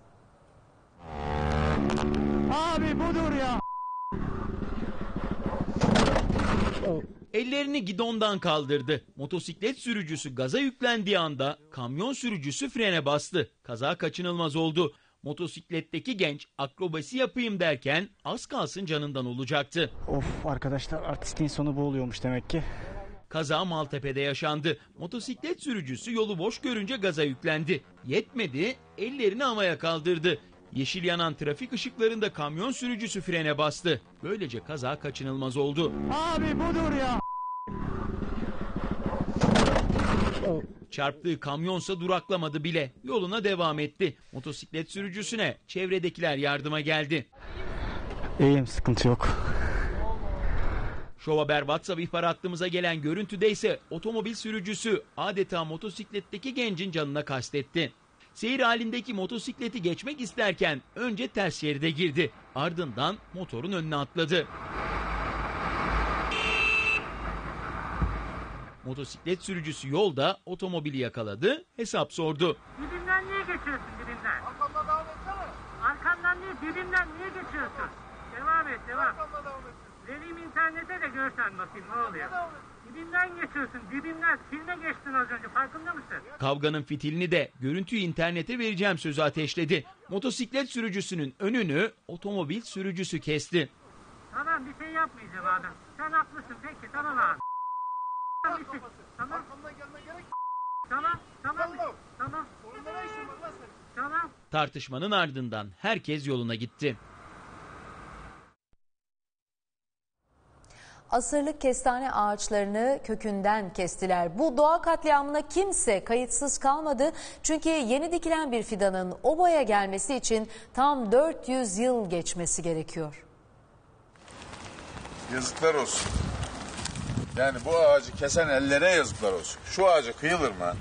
Abi budur ya. Ellerini gidondan kaldırdı. Motosiklet sürücüsü gaza yüklendiği anda kamyon sürücüsü frene bastı. Kaza kaçınılmaz oldu. Motosikletteki genç akrobasi yapayım derken az kalsın canından olacaktı. Of arkadaşlar, artistliğin sonu bu oluyormuş demek ki. Kaza Maltepe'de yaşandı. Motosiklet sürücüsü yolu boş görünce gaza yüklendi. Yetmedi, ellerini havaya kaldırdı. Yeşil yanan trafik ışıklarında kamyon sürücüsü frene bastı. Böylece kaza kaçınılmaz oldu. Abi budur ya. Çarptığı kamyonsa duraklamadı bile. Yoluna devam etti. Motosiklet sürücüsüne çevredekiler yardıma geldi. İyiyim, sıkıntı yok. Şov Haber WhatsApp ihbar hattımıza gelen görüntüde ise otomobil sürücüsü adeta motosikletteki gencin canına kastetti. Seyir halindeki motosikleti geçmek isterken önce ters şeride girdi. Ardından motorun önüne atladı. Motosiklet sürücüsü yolda otomobili yakaladı, hesap sordu. Dibimden niye geçiyorsun dibimden? Arkamdan devam etsene. Arkamdan değil, dibimden niye geçiyorsun? Devam et, devam. Arkamdan devam et. Vereyim internete de görsen bakayım ne oluyor. Dibimden geçiyorsun, dibimden. Siline geçtin az önce, farkında mısın? Kavganın fitilini de görüntüyü internete vereceğim sözü ateşledi. Motosiklet sürücüsünün önünü otomobil sürücüsü kesti. Tamam, bir şey yapmayacağım adam. Sen haklısın, peki tamam abi. Tamam. Tamam, tamam, tamam. Tamam. Tartışmanın ardından herkes yoluna gitti. Asırlık kestane ağaçlarını kökünden kestiler. Bu doğa katliamına kimse kayıtsız kalmadı. Çünkü yeni dikilen bir fidanın o boya gelmesi için tam dört yüz yıl geçmesi gerekiyor. Yazıklar olsun. Yani bu ağacı kesen ellere yazıklar olsun. Şu ağaca kıyılır mı?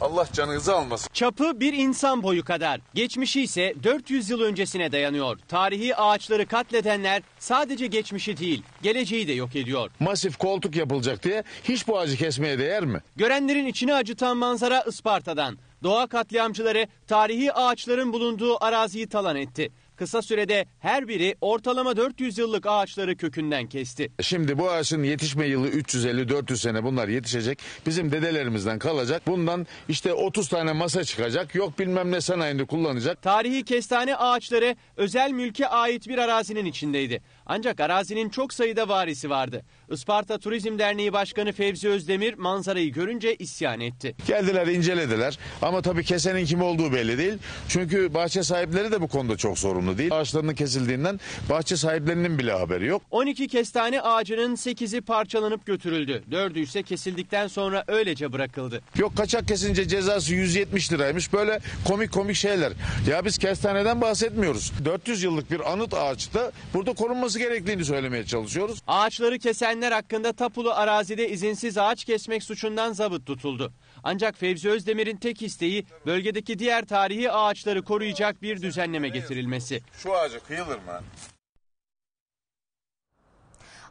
Allah canınızı almasın. Çapı bir insan boyu kadar, geçmişi ise dört yüz yıl öncesine dayanıyor. Tarihi ağaçları katledenler sadece geçmişi değil, geleceği de yok ediyor. Masif koltuk yapılacak diye hiç bu ağacı kesmeye değer mi? Görenlerin içini acıtan manzara Isparta'dan. Doğa katliamcıları tarihi ağaçların bulunduğu araziyi talan etti. Kısa sürede her biri ortalama dört yüz yıllık ağaçları kökünden kesti. Şimdi bu ağaçın yetişme yılı üç yüz elli dört yüz sene, bunlar yetişecek. Bizim dedelerimizden kalacak. Bundan işte otuz tane masa çıkacak. Yok bilmem ne sanayinde kullanacak. Tarihi kestane ağaçları özel mülke ait bir arazinin içindeydi. Ancak arazinin çok sayıda varisi vardı. Isparta Turizm Derneği Başkanı Fevzi Özdemir manzarayı görünce isyan etti. Geldiler, incelediler ama tabii kesenin kim olduğu belli değil. Çünkü bahçe sahipleri de bu konuda çok sorumlu değil. Ağaçlarının kesildiğinden bahçe sahiplerinin bile haberi yok. on iki kestane ağacının sekizi parçalanıp götürüldü. dördü ise kesildikten sonra öylece bırakıldı. Yok kaçak kesince cezası yüz yetmiş liraymış, böyle komik komik şeyler. Ya biz kestaneden bahsetmiyoruz. dört yüz yıllık bir anıt ağaçta burada korunması gerektiğini söylemeye çalışıyoruz. Ağaçları kesenler hakkında tapulu arazide izinsiz ağaç kesmek suçundan zabıt tutuldu. Ancak Fevzi Özdemir'in tek isteği bölgedeki diğer tarihi ağaçları koruyacak bir düzenleme getirilmesi. Şu ağaca kıyılır mı?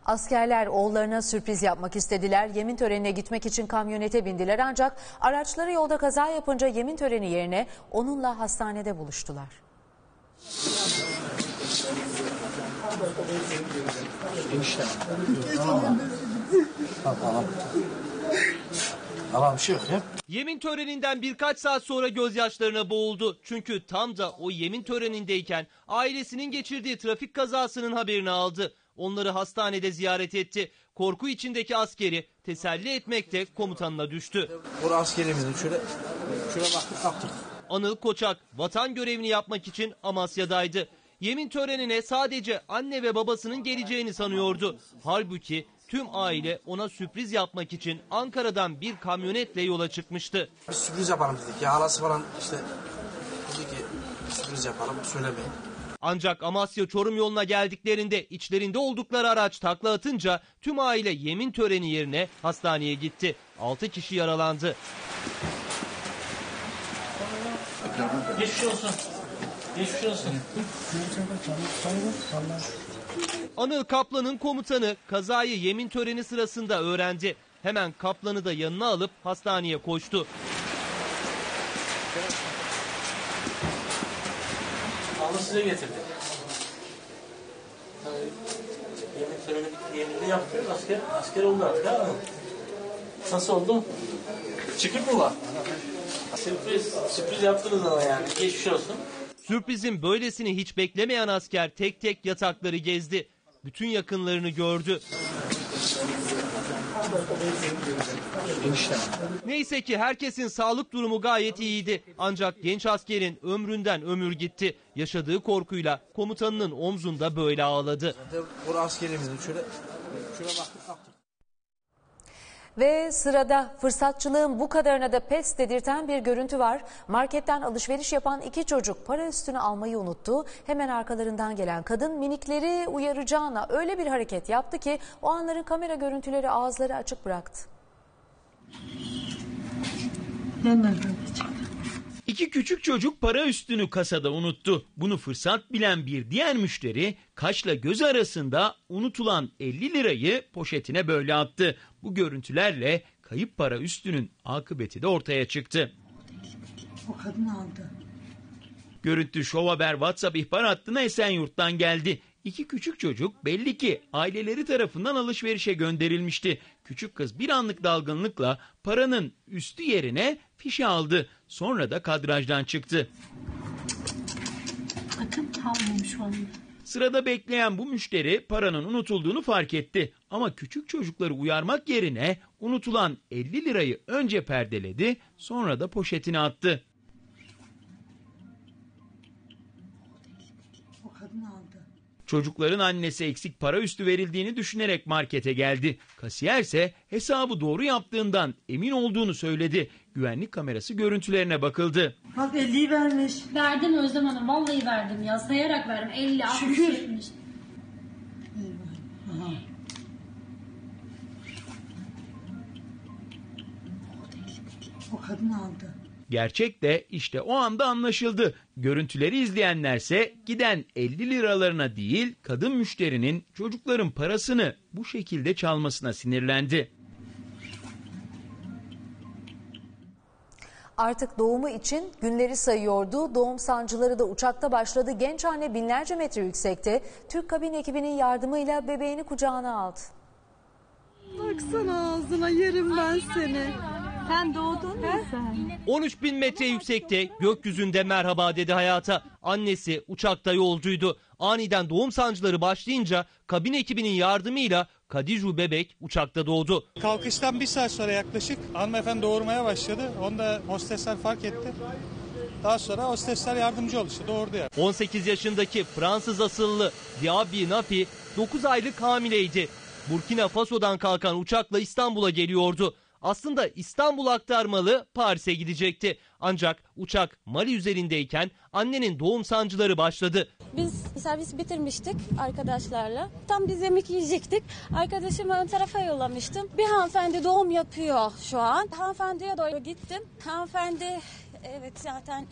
Askerler oğullarına sürpriz yapmak istediler. Yemin törenine gitmek için kamyonete bindiler. Ancak araçları yolda kaza yapınca yemin töreni yerine onunla hastanede buluştular. Yemin töreninden birkaç saat sonra gözyaşlarına boğuldu. Çünkü tam da o yemin törenindeyken ailesinin geçirdiği trafik kazasının haberini aldı. Onları hastanede ziyaret etti. Korku içindeki askeri teselli etmekte komutanına düştü. Burası askerimizin şöyle şöyle baktık kaptık. Anıl Koçak vatan görevini yapmak için Amasya'daydı. Yemin törenine sadece anne ve babasının geleceğini sanıyordu. Halbuki tüm aile ona sürpriz yapmak için Ankara'dan bir kamyonetle yola çıkmıştı. Bir sürpriz yapalım dedik ya, halası falan işte dedi ki sürpriz yapalım, söylemeyin. Ancak Amasya-Çorum yoluna geldiklerinde içlerinde oldukları araç takla atınca tüm aile yemin töreni yerine hastaneye gitti. altı kişi yaralandı. Geçmiş olsun. Geçmiş olsun. Anıl Kaplan'ın komutanı kazayı yemin töreni sırasında öğrendi. Hemen Kaplan'ı da yanına alıp hastaneye koştu. Anıl size getirdi. Yemin töreni bitti, yeminini yaptı. Asker, asker oldu artık ha. Nasıl oldu? Çıkıp mı var? Sürpriz, sürpriz yaptınız ama yani. Geçmiş olsun. Sürprizin böylesini hiç beklemeyen asker tek tek yatakları gezdi. Bütün yakınlarını gördü. Neyse ki herkesin sağlık durumu gayet iyiydi. Ancak genç askerin ömründen ömür gitti. Yaşadığı korkuyla komutanının omzunda böyle ağladı. Burası askerimizin şöyle, şöyle baktık baktık. Ve sırada fırsatçılığın bu kadarına da pes dedirten bir görüntü var. Marketten alışveriş yapan iki çocuk para üstünü almayı unuttu. Hemen arkalarından gelen kadın minikleri uyaracağına öyle bir hareket yaptı ki o anların kamera görüntüleri ağızları açık bıraktı. İki küçük çocuk para üstünü kasada unuttu. Bunu fırsat bilen bir diğer müşteri kaşla göz arasında unutulan elli lirayı poşetine böyle attı. Bu görüntülerle kayıp para üstünün akıbeti de ortaya çıktı. O kadın aldı. Görüntü Şov Haber WhatsApp ihbar hattına Esenyurt'tan geldi. İki küçük çocuk belli ki aileleri tarafından alışverişe gönderilmişti. Küçük kız bir anlık dalgınlıkla paranın üstü yerine fişi aldı. Sonra da kadrajdan çıktı. Bakın kalmamış vallahi. Sırada bekleyen bu müşteri paranın unutulduğunu fark etti. Ama küçük çocukları uyarmak yerine unutulan elli lirayı önce perdeledi, sonra da poşetine attı. O kadın aldı. Çocukların annesi eksik para üstü verildiğini düşünerek markete geldi. Kasiyer ise hesabı doğru yaptığından emin olduğunu söyledi. Güvenlik kamerası görüntülerine bakıldı. Bak elliyi vermiş. Verdim Özlem Hanım, vallahi verdim ya, sayarak verdim. elli altmış vermiş. O kadın aldı. Gerçek de işte o anda anlaşıldı. Görüntüleri izleyenlerse giden elli liralarına değil, kadın müşterinin çocukların parasını bu şekilde çalmasına sinirlendi. Artık doğumu için günleri sayıyordu. Doğum sancıları da uçakta başladı. Genç anne binlerce metre yüksekte Türk kabin ekibinin yardımıyla bebeğini kucağına aldı. Baksana ağzına yerim ben seni. Sen doğdun mu sen? on üç bin metre yüksekte gökyüzünde merhaba dedi hayata. Annesi uçakta yolcuydu. Aniden doğum sancıları başlayınca kabin ekibinin yardımıyla Kadiju bebek uçakta doğdu. Kalkıştan bir saat sonra yaklaşık hanımefendi doğurmaya başladı. Onu da hostesler fark etti. Daha sonra hostesler yardımcı oldu, işte doğurdu ya. on sekiz yaşındaki Fransız asıllı Diaby Nafi dokuz aylık hamileydi. Burkina Faso'dan kalkan uçakla İstanbul'a geliyordu. Aslında İstanbul aktarmalı Paris'e gidecekti. Ancak uçak Mali üzerindeyken annenin doğum sancıları başladı. Biz servis bitirmiştik arkadaşlarla. Tam biz yemek yiyecektik. Arkadaşımı ön tarafa yollamıştım. Bir hanımefendi doğum yapıyor şu an. Hanımefendiye doğru gittim. Hanımefendi evet zaten...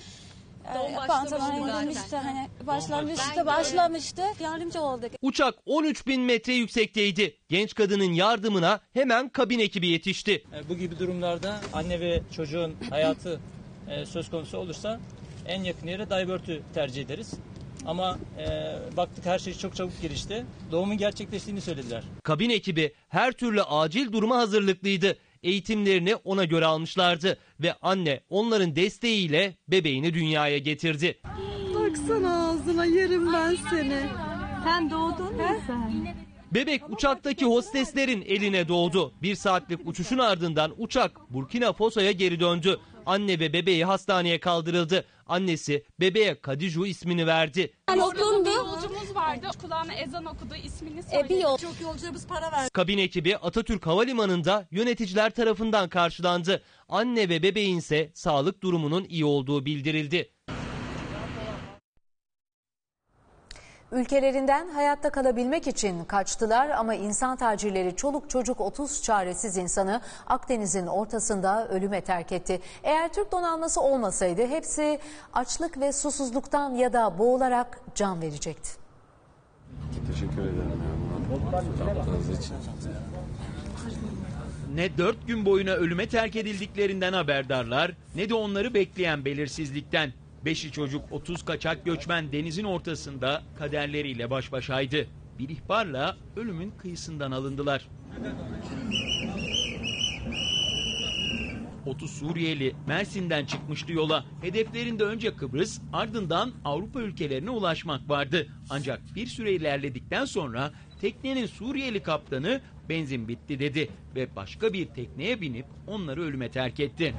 Başlamıştı, hani başlamıştı, başlamıştı. Yardımcı olduk. Uçak on üç bin metre yüksekteydi. Genç kadının yardımına hemen kabin ekibi yetişti. Bu gibi durumlarda anne ve çocuğun hayatı söz konusu olursa en yakın yere divert'ü tercih ederiz. Ama e, baktık her şey çok çabuk gelişti. Doğumun gerçekleştiğini söylediler. Kabin ekibi her türlü acil duruma hazırlıklıydı. Eğitimlerini ona göre almışlardı ve anne onların desteğiyle bebeğini dünyaya getirdi. Baksana ağzına yerim ben seni. Sen doğdun mu sen? Bebek uçaktaki hosteslerin eline doğdu. Bir saatlik uçuşun ardından uçak Burkina Faso'ya geri döndü. Anne ve bebeği hastaneye kaldırıldı. Annesi bebeğe Kadiju ismini verdi. Okundu. Yolcumuz vardı. Kulağına ezan okudu, ismini söyledi. E, yol. Çok yolcularımız para verdi. Kabin ekibi Atatürk Havalimanı'nda yöneticiler tarafından karşılandı. Anne ve bebeğin ise sağlık durumunun iyi olduğu bildirildi. Ülkelerinden hayatta kalabilmek için kaçtılar ama insan tacirleri çoluk çocuk otuz çaresiz insanı Akdeniz'in ortasında ölüme terk etti. Eğer Türk donanması olmasaydı hepsi açlık ve susuzluktan ya da boğularak can verecekti. Teşekkür ederim. Ne dört gün boyuna ölüme terk edildiklerinden haberdarlar ne de onları bekleyen belirsizlikten. Beşi çocuk otuz kaçak göçmen denizin ortasında kaderleriyle baş başaydı. Bir ihbarla ölümün kıyısından alındılar. otuz Suriyeli Mersin'den çıkmıştı yola. Hedeflerinde önce Kıbrıs, ardından Avrupa ülkelerine ulaşmak vardı. Ancak bir süre ilerledikten sonra teknenin Suriyeli kaptanı benzin bitti dedi ve başka bir tekneye binip onları ölüme terk etti.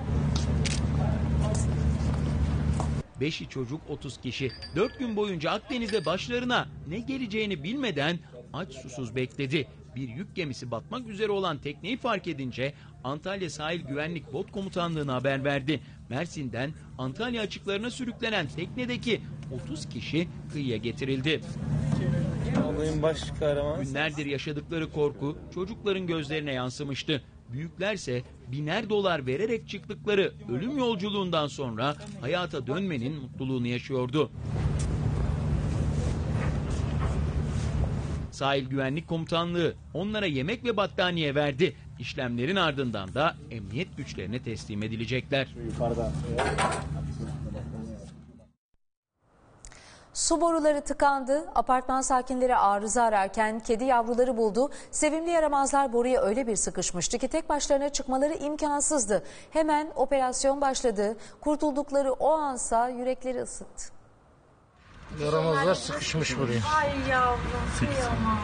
Beşi çocuk otuz kişi dört gün boyunca Akdeniz'de başlarına ne geleceğini bilmeden aç susuz bekledi. Bir yük gemisi batmak üzere olan tekneyi fark edince Antalya Sahil Güvenlik Bot Komutanlığı'na haber verdi. Mersin'den Antalya açıklarına sürüklenen teknedeki otuz kişi kıyıya getirildi. Günlerdir yaşadıkları korku çocukların gözlerine yansımıştı. Büyüklerse biner dolar vererek çıktıkları ölüm yolculuğundan sonra hayata dönmenin mutluluğunu yaşıyordu. Sahil Güvenlik Komutanlığı onlara yemek ve battaniye verdi. İşlemlerin ardından da emniyet güçlerine teslim edilecekler. Su boruları tıkandı, apartman sakinleri arıza ararken kedi yavruları buldu. Sevimli yaramazlar boruya öyle bir sıkışmıştı ki tek başlarına çıkmaları imkansızdı. Hemen operasyon başladı. Kurtuldukları o ansa yürekleri ısıttı. Yaramazlar sıkışmış buraya. Ay yavrum, kıyamam.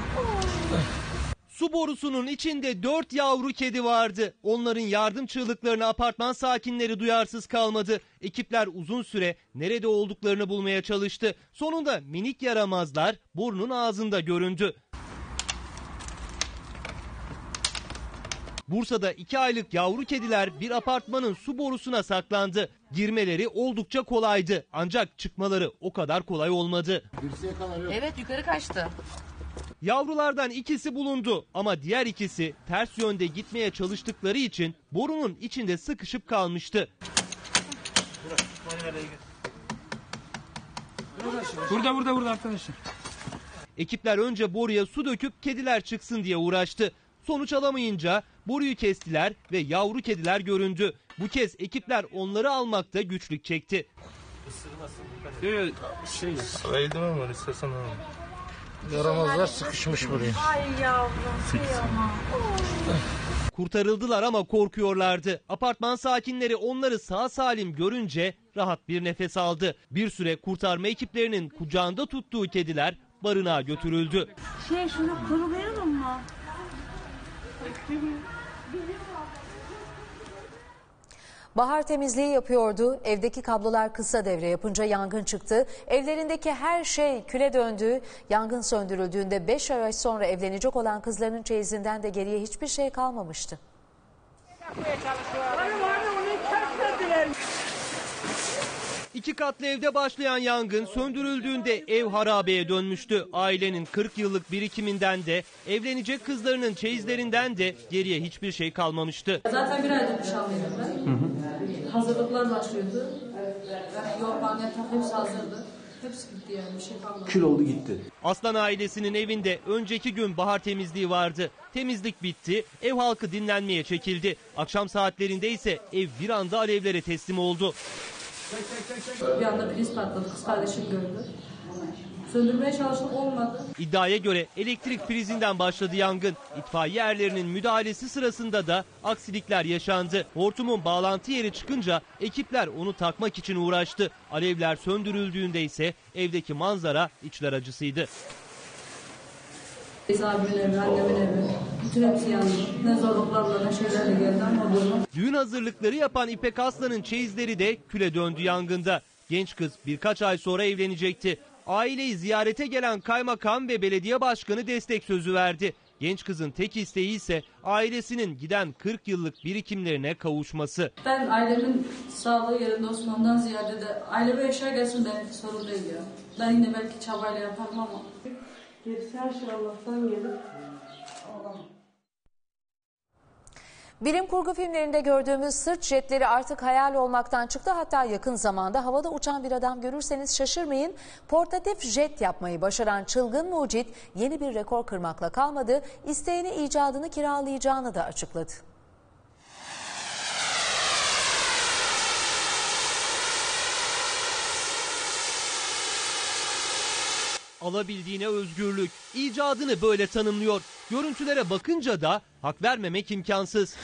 Su borusunun içinde dört yavru kedi vardı. Onların yardım çığlıklarına apartman sakinleri duyarsız kalmadı. Ekipler uzun süre nerede olduklarını bulmaya çalıştı. Sonunda minik yaramazlar borunun ağzında göründü. Bursa'da iki aylık yavru kediler bir apartmanın su borusuna saklandı. Girmeleri oldukça kolaydı. Ancak çıkmaları o kadar kolay olmadı. Dirseğe kadar yok. Evet, yukarı kaçtı. Yavrulardan ikisi bulundu ama diğer ikisi ters yönde gitmeye çalıştıkları için borunun içinde sıkışıp kalmıştı. Burada burada burada arkadaşlar. Ekipler önce boruya su döküp kediler çıksın diye uğraştı. Sonuç alamayınca boruyu kestiler ve yavru kediler göründü. Bu kez ekipler onları almakta güçlük çekti. Isırmasın, dikkat edin. Şey, eldiven var, istersen alalım. Yaramazlar sıkışmış buraya. Ay yavrum, kıyamam. Kurtarıldılar ama korkuyorlardı. Apartman sakinleri onları sağ salim görünce rahat bir nefes aldı. Bir süre kurtarma ekiplerinin kucağında tuttuğu kediler barınağa götürüldü. Şey, şunu kurulayalım mı? Bahar temizliği yapıyordu. Evdeki kablolar kısa devre yapınca yangın çıktı. Evlerindeki her şey küle döndü. Yangın söndürüldüğünde beş ay sonra evlenecek olan kızlarının çeyizinden de geriye hiçbir şey kalmamıştı. İki katlı evde başlayan yangın söndürüldüğünde ev harabeye dönmüştü. Ailenin kırk yıllık birikiminden de, evlenecek kızlarının çeyizlerinden de geriye hiçbir şey kalmamıştı. Zaten bir ayda boşanmıyordum ben. Hazırlıklar başlıyordu. Yorgan, yatak hepsi hazırdı. Hepsi gitti yani, bir şey kalmadı. Kül oldu gitti. Aslan ailesinin evinde önceki gün bahar temizliği vardı. Temizlik bitti, ev halkı dinlenmeye çekildi. Akşam saatlerinde ise ev bir anda alevlere teslim oldu. Bir anda priz patladı, kız kardeşim gördü. Söndürmeye çalıştık, olmadı. İddiaya göre elektrik prizinden başladı yangın. İtfaiye erlerinin müdahalesi sırasında da aksilikler yaşandı. Hortumun bağlantı yeri çıkınca ekipler onu takmak için uğraştı. Alevler söndürüldüğünde ise evdeki manzara içler acısıydı. Abimin evi, annemin evi, bütün hepsi yandı. Ne zorluklarla ne şeylerle geldi ama bunu. Düğün hazırlıkları yapan İpek Aslan'ın çeyizleri de küle döndü yangında. Genç kız birkaç ay sonra evlenecekti. Aileyi ziyarete gelen kaymakam ve belediye başkanı destek sözü verdi. Genç kızın tek isteği ise ailesinin giden kırk yıllık birikimlerine kavuşması. Ben ailemin sağlığı yerinde Osman'dan ziyade de aileme yaşa gelsin belki sorun değil ya. Ben yine belki çabayla yaparım ama... Gerisi her şey Allah'tan gelir. Bilim kurgu filmlerinde gördüğümüz sırt jetleri artık hayal olmaktan çıktı. Hatta yakın zamanda havada uçan bir adam görürseniz şaşırmayın. Portatif jet yapmayı başaran çılgın mucit yeni bir rekor kırmakla kalmadı. İsteğini, icadını kiralayacağını da açıkladı. Alabildiğine özgürlük, icadını böyle tanımlıyor. Görüntülere bakınca da hak vermemek imkansız.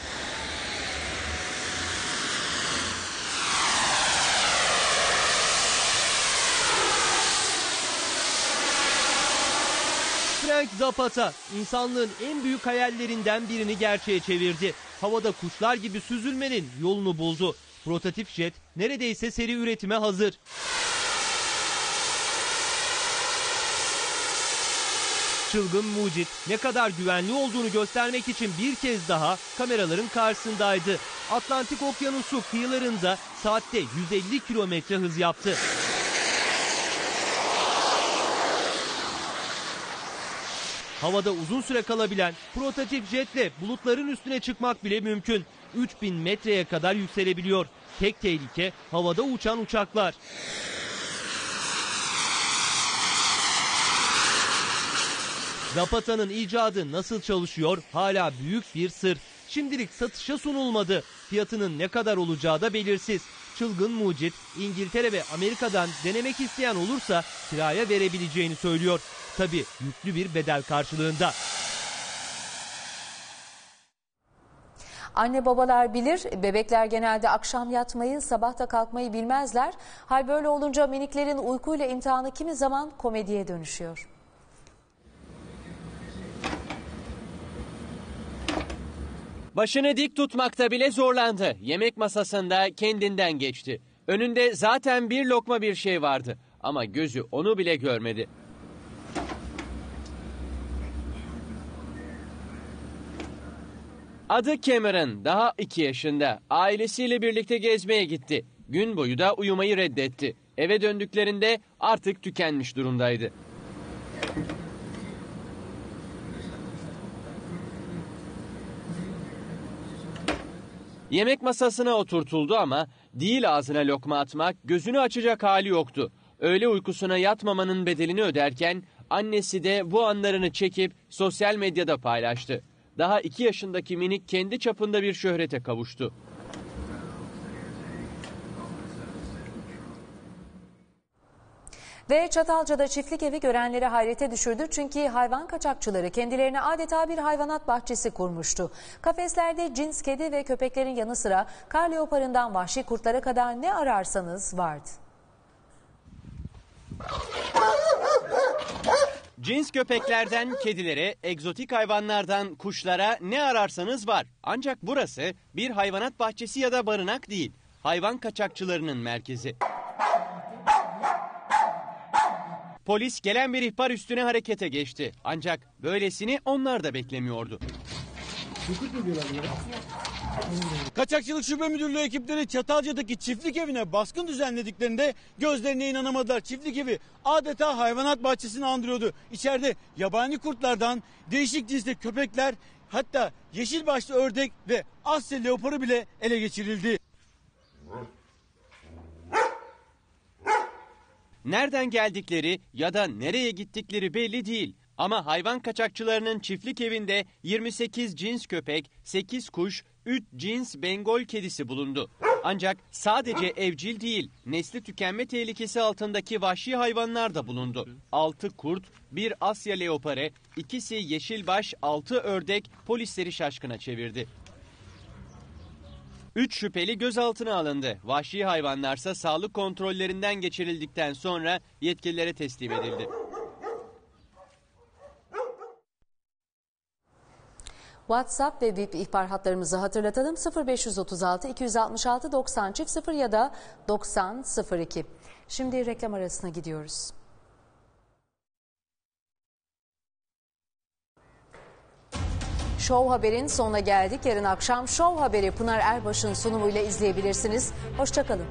Frank Zapata insanlığın en büyük hayallerinden birini gerçeğe çevirdi. Havada kuşlar gibi süzülmenin yolunu buldu. Prototip jet neredeyse seri üretime hazır. Çılgın mucit ne kadar güvenli olduğunu göstermek için bir kez daha kameraların karşısındaydı. Atlantik Okyanusu kıyılarında saatte yüz elli kilometre hız yaptı. Havada uzun süre kalabilen prototip jetle bulutların üstüne çıkmak bile mümkün. üç bin metreye kadar yükselebiliyor. Tek tehlike havada uçan uçaklar. Zapata'nın icadı nasıl çalışıyor hala büyük bir sır. şimdilik satışa sunulmadı. Fiyatının ne kadar olacağı da belirsiz. Çılgın mucit İngiltere ve Amerika'dan denemek isteyen olursa kiraya verebileceğini söylüyor. Tabii yüklü bir bedel karşılığında. Anne babalar bilir, bebekler genelde akşam yatmayı, sabah da kalkmayı bilmezler. Hal böyle olunca miniklerin uykuyla imtihanı kimi zaman komediye dönüşüyor. Başını dik tutmakta bile zorlandı. Yemek masasında kendinden geçti. Önünde zaten bir lokma bir şey vardı ama gözü onu bile görmedi. Adı Cameron, daha iki yaşında. Ailesiyle birlikte gezmeye gitti. Gün boyu da uyumayı reddetti. Eve döndüklerinde artık tükenmiş durumdaydı. Yemek masasına oturtuldu ama değil ağzına lokma atmak, gözünü açacak hali yoktu. Öğle uykusuna yatmamanın bedelini öderken annesi de bu anlarını çekip sosyal medyada paylaştı. Daha iki yaşındaki minik kendi çapında bir şöhrete kavuştu. Ve Çatalca'da çiftlik evi görenleri hayrete düşürdü. Çünkü hayvan kaçakçıları kendilerine adeta bir hayvanat bahçesi kurmuştu. Kafeslerde cins kedi ve köpeklerin yanı sıra kar leoparından vahşi kurtlara kadar ne ararsanız vardı. Cins köpeklerden kedilere, egzotik hayvanlardan kuşlara ne ararsanız var. Ancak burası bir hayvanat bahçesi ya da barınak değil. Hayvan kaçakçılarının merkezi. Polis gelen bir ihbar üstüne harekete geçti. Ancak böylesini onlar da beklemiyordu. Kaçakçılık Şube Müdürlüğü ekipleri Çatalca'daki çiftlik evine baskın düzenlediklerinde gözlerine inanamadılar. Çiftlik evi adeta hayvanat bahçesini andırıyordu. İçeride yabani kurtlardan değişik cinsli köpekler, hatta yeşil başlı ördek ve Asya leoparı bile ele geçirildi. Nereden geldikleri ya da nereye gittikleri belli değil. Ama hayvan kaçakçılarının çiftlik evinde yirmi sekiz cins köpek, sekiz kuş, üç cins Bengol kedisi bulundu. Ancak sadece evcil değil, nesli tükenme tehlikesi altındaki vahşi hayvanlar da bulundu. altı kurt, bir Asya leoparı, ikisi yeşilbaş, altı ördek polisleri şaşkına çevirdi. üç şüpheli gözaltına alındı. Vahşi hayvanlarsa sağlık kontrollerinden geçirildikten sonra yetkililere teslim edildi. WhatsApp ve V I P ihbar hatlarımızı hatırlatalım. sıfır beş otuz altı iki altı altı doksan sıfır ya da doksan sıfır iki. Şimdi reklam arasına gidiyoruz. Show Haber'in sonuna geldik. Yarın akşam Show Haber'i Pınar Erbaş'ın sunumuyla izleyebilirsiniz. Hoşça kalın.